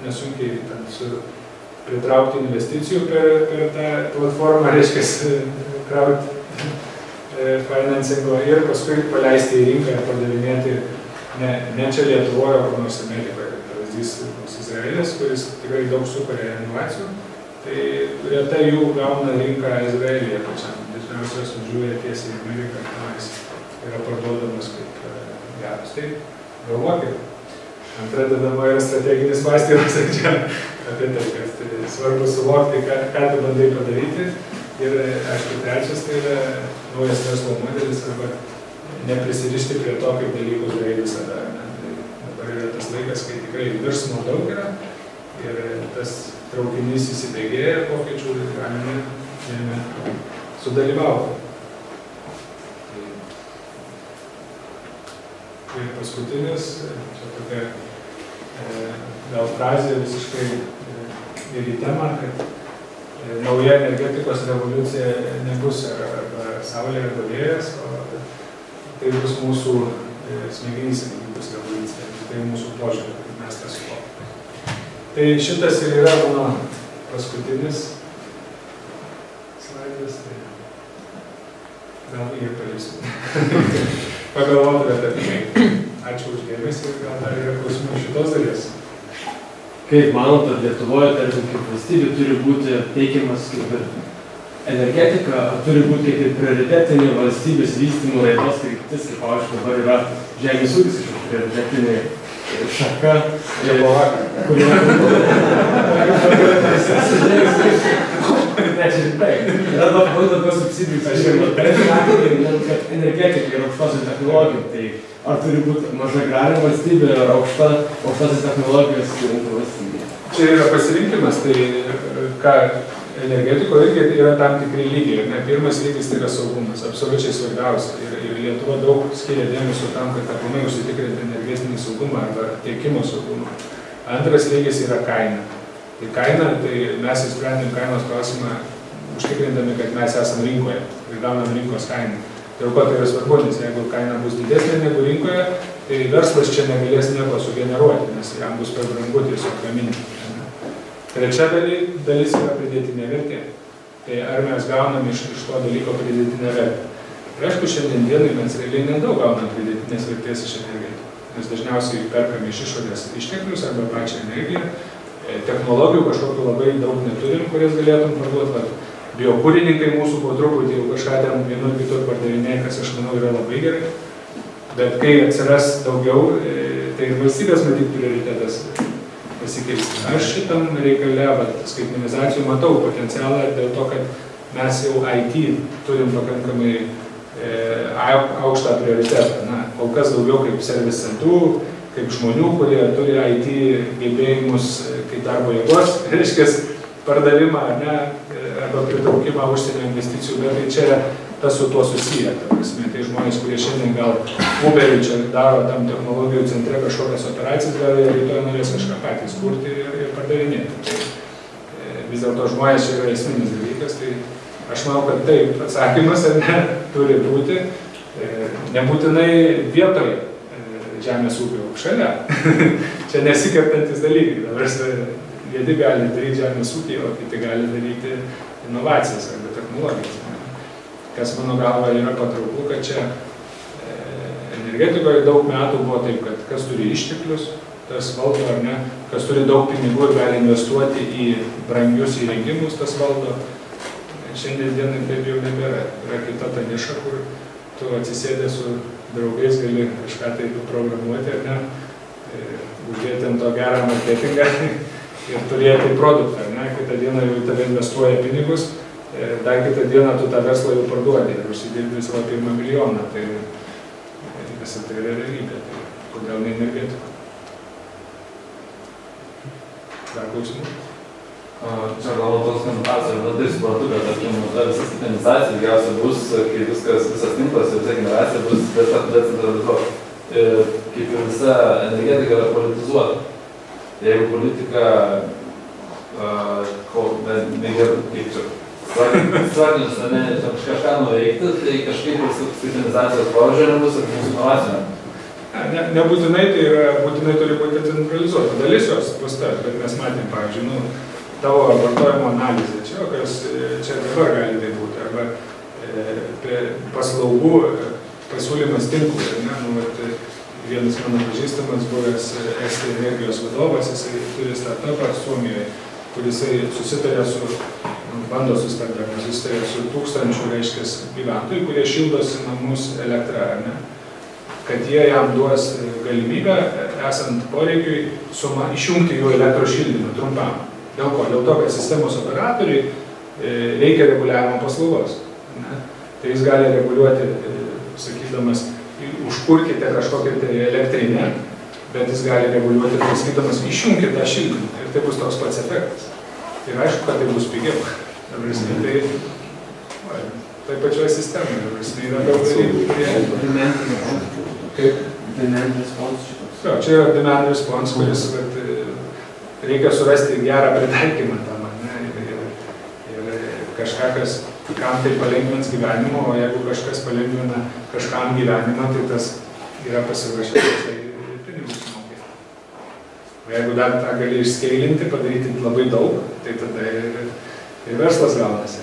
nesunkiai pritraukti investicijų per tą platformą, reiškia krauti financingo ir paskui paleisti į rinką ir pardavinėti ne čia Lietuvoje, o nors Amerikoje. Pavyzdys Izraelis, kuris tikrai daug sukuria inovacijų, tai reta jų gauna rinką Izraelyje pačiam. Dažniausiai sužiūrė tiesiai į Ameriką, tenais yra parduodamas kaip geras. Tai galvokit. Antradedama yra strateginis mąstymas apie tai, kad svarbu suvokti, ką tu bandai padaryti. Ir aišku, trečias tai yra naujas verslo modelis arba neprisirišti prie to, kaip dalykus darai visada. Dabar yra tas laikas, kai tikrai virsmo daug yra ir tas traukinys įsibėgėja pokyčių ir galime sudalyvauti. Ir paskutinis, čia tokia gal frazė visiškai ir į temą, kad nauja energetikos revoliucija nebus arba saulė arba vėjas, o tai bus mūsų smegenys energijos revoliucija, tai mūsų požiūrė, kad mes tą suvokime. Tai šitas ir yra mano paskutinis slaidas, tai gal ir paliesiu. Pagalvotume tarpiniai. Ačiū už dėmesį ir gal dar yra klausimų šitos dalies. Kaip manot, ar Lietuvoje, tarkim, kaip valstybė turi būti teikiamas kaip ir energetika, turi būti kaip ir prioritetinė valstybės vystymo raidos kryptis, kaip aišku, dabar yra žemės ūkis iš prioritetinė šaka, kurio yra labai dabar subsidijų pažiūrėjimo, kad energetika ir aukštosios technologijos, tai ar turi būti maža agrarinė valstybė ar aukštosios technologijos turinti valstybė? Čia yra pasirinkimas, tai energetikoje irgi yra tam tikri lygiai. Pirmas lygis tai yra saugumas, absoliučiai svarbiausia. Ir Lietuva daug skiria dėmesio tam, kad aplamai užsitikrinti energetinį saugumą arba tiekimo saugumą. Antras lygis yra kaina. Tai kaina, tai mes įsprendėm kainos klausimą užtikrindami, kad mes esam rinkoje ir gaunam rinkos kainą. Dėl ko tai yra svarbu, nes jeigu kaina bus didesnė negu rinkoje, tai verslas čia negalės nieko sugeneruoti, nes jam bus per brangu tiesiog gaminti. Trečia dalis yra pridėtinė vertė. Tai ar mes gaunam iš to dalyko pridėtinę vertę. Ir aišku, šiandien dienai mes realiai nedaug gaunam pridėtinės vertės iš energijų. Nes dažniausiai perkame iš išorės išteklius arba pačią energiją. Technologijų kažkokiu labai daug neturim, kurias galėtum parduoti. Biokūrininkai mūsų po truputį jau kažką ten vienu ir kitur pardavinėja, kas aš manau yra labai gerai. Bet kai atsiras daugiau, tai ir valstybės matyt prioritetas. Aš šitam reikale skaitmenizacijų matau potencialą dėl to, kad mes jau IT turim pakankamai aukštą prioritetą. Kol kas daugiau kaip servis centrų, kaip žmonių, kurie turi IT gebėjimus kaip darbo jėgos, reiškia pardavimą arba pritraukimą užsienio investicijų, bet čia yra tas su tuo susiję. Tai žmonės, kurie šiandien gal Uberiu čia daro tam technologijų centre kažkokias operacijas, gal ir rytoj norės kažką patys kurti ir pardavinėti. Vis dėlto žmonės čia yra esminis dalykas, tai aš manau, kad taip atsakymas turi būti nebūtinai vietoje žemės ūkio šalia. Čia nesikertantis dalykai. Dabar vieni gali daryti žemės ūkį, o kiti gali daryti inovacijas arba technologijas. Kas mano galva yra patrauklu, kad čia energetikoje daug metų buvo taip, kad kas turi išteklius, tas valdo ar ne, kas turi daug pinigų ir gali investuoti į brangius įrengimus, tas valdo. Šiandien dienai taip jau nebėra. Yra kita ta niša, kur tu atsisėdė su draugais, gali kažką taip programuoti ar ne, uždėti ant to gerą marketingą ir turėti produktą ar ne, kitą dieną jau į tave investuoja pinigus. Dar kitą dieną tu tą verslą jau parduodė ir užsidirbi visą $1 milijoną, tai visą tai yra realybė, tai kodėl ne energetika. Dar klausimų? Čia gal toks komentacijos, bet tai supratau, kad visas skaitmenizacija ilgiausiai bus, kai visas tinklas ir visa generacija bus decentralizuota. Kaip ir visa energetika yra politizuota. Jeigu politika, svartinis namenės kažką nuveikti, tai kažkaip ir skaitmenizacijos požiūrė bus ir mūsų inovacijų. Nebūtinai, tai yra, būtinai turi būti centralizuota. Dalis jos bus ta, bet mes matėm, pavyzdžiui, tavo vartojimo analizė čia, kas čia dabar gali tai būti. Arba paslaugų pasiūlymas tinklui. Vienas mano pažįstamas buvęs SGD energijos vadovas, jisai turi startupą Suomijoje, kuris susitarė su 1000 gyventojų, kurie šildosi namus elektrą, kad jie jam duos galimybę, esant poreikiui, išjungti jų elektros šildymą trumpam. Dėl ko? Dėl to, kad sistemos operatoriui reikia reguliavimo paslaugos. Tai jis gali reguliuoti, sakydamas, užkurkite kažkokią elektrinę, bet jis gali reguliuoti, pasakydamas, išjungkite tą šildymą. Ir tai bus toks pats efektas. Ir aišku, kad tai bus pigiau. Tai pačioje sistemoje yra daug dalykų. Demand response šitas. Jo, čia yra demand response, kuris reikia surasti gerą pritaikymą tam. Kažką, kam tai palengvins gyvenimo, o jeigu kažkas palengvina kažkam gyvenimą, tai tas yra pasiruošęs, tai pinigus mokėti. O jeigu dar tą gali išskeilinti, padaryti labai daug, tai tada ir verslas gaunasi.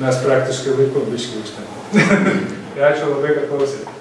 Mes praktiškai laiku biškai užtenka. Ačiū labai, kad klausėte.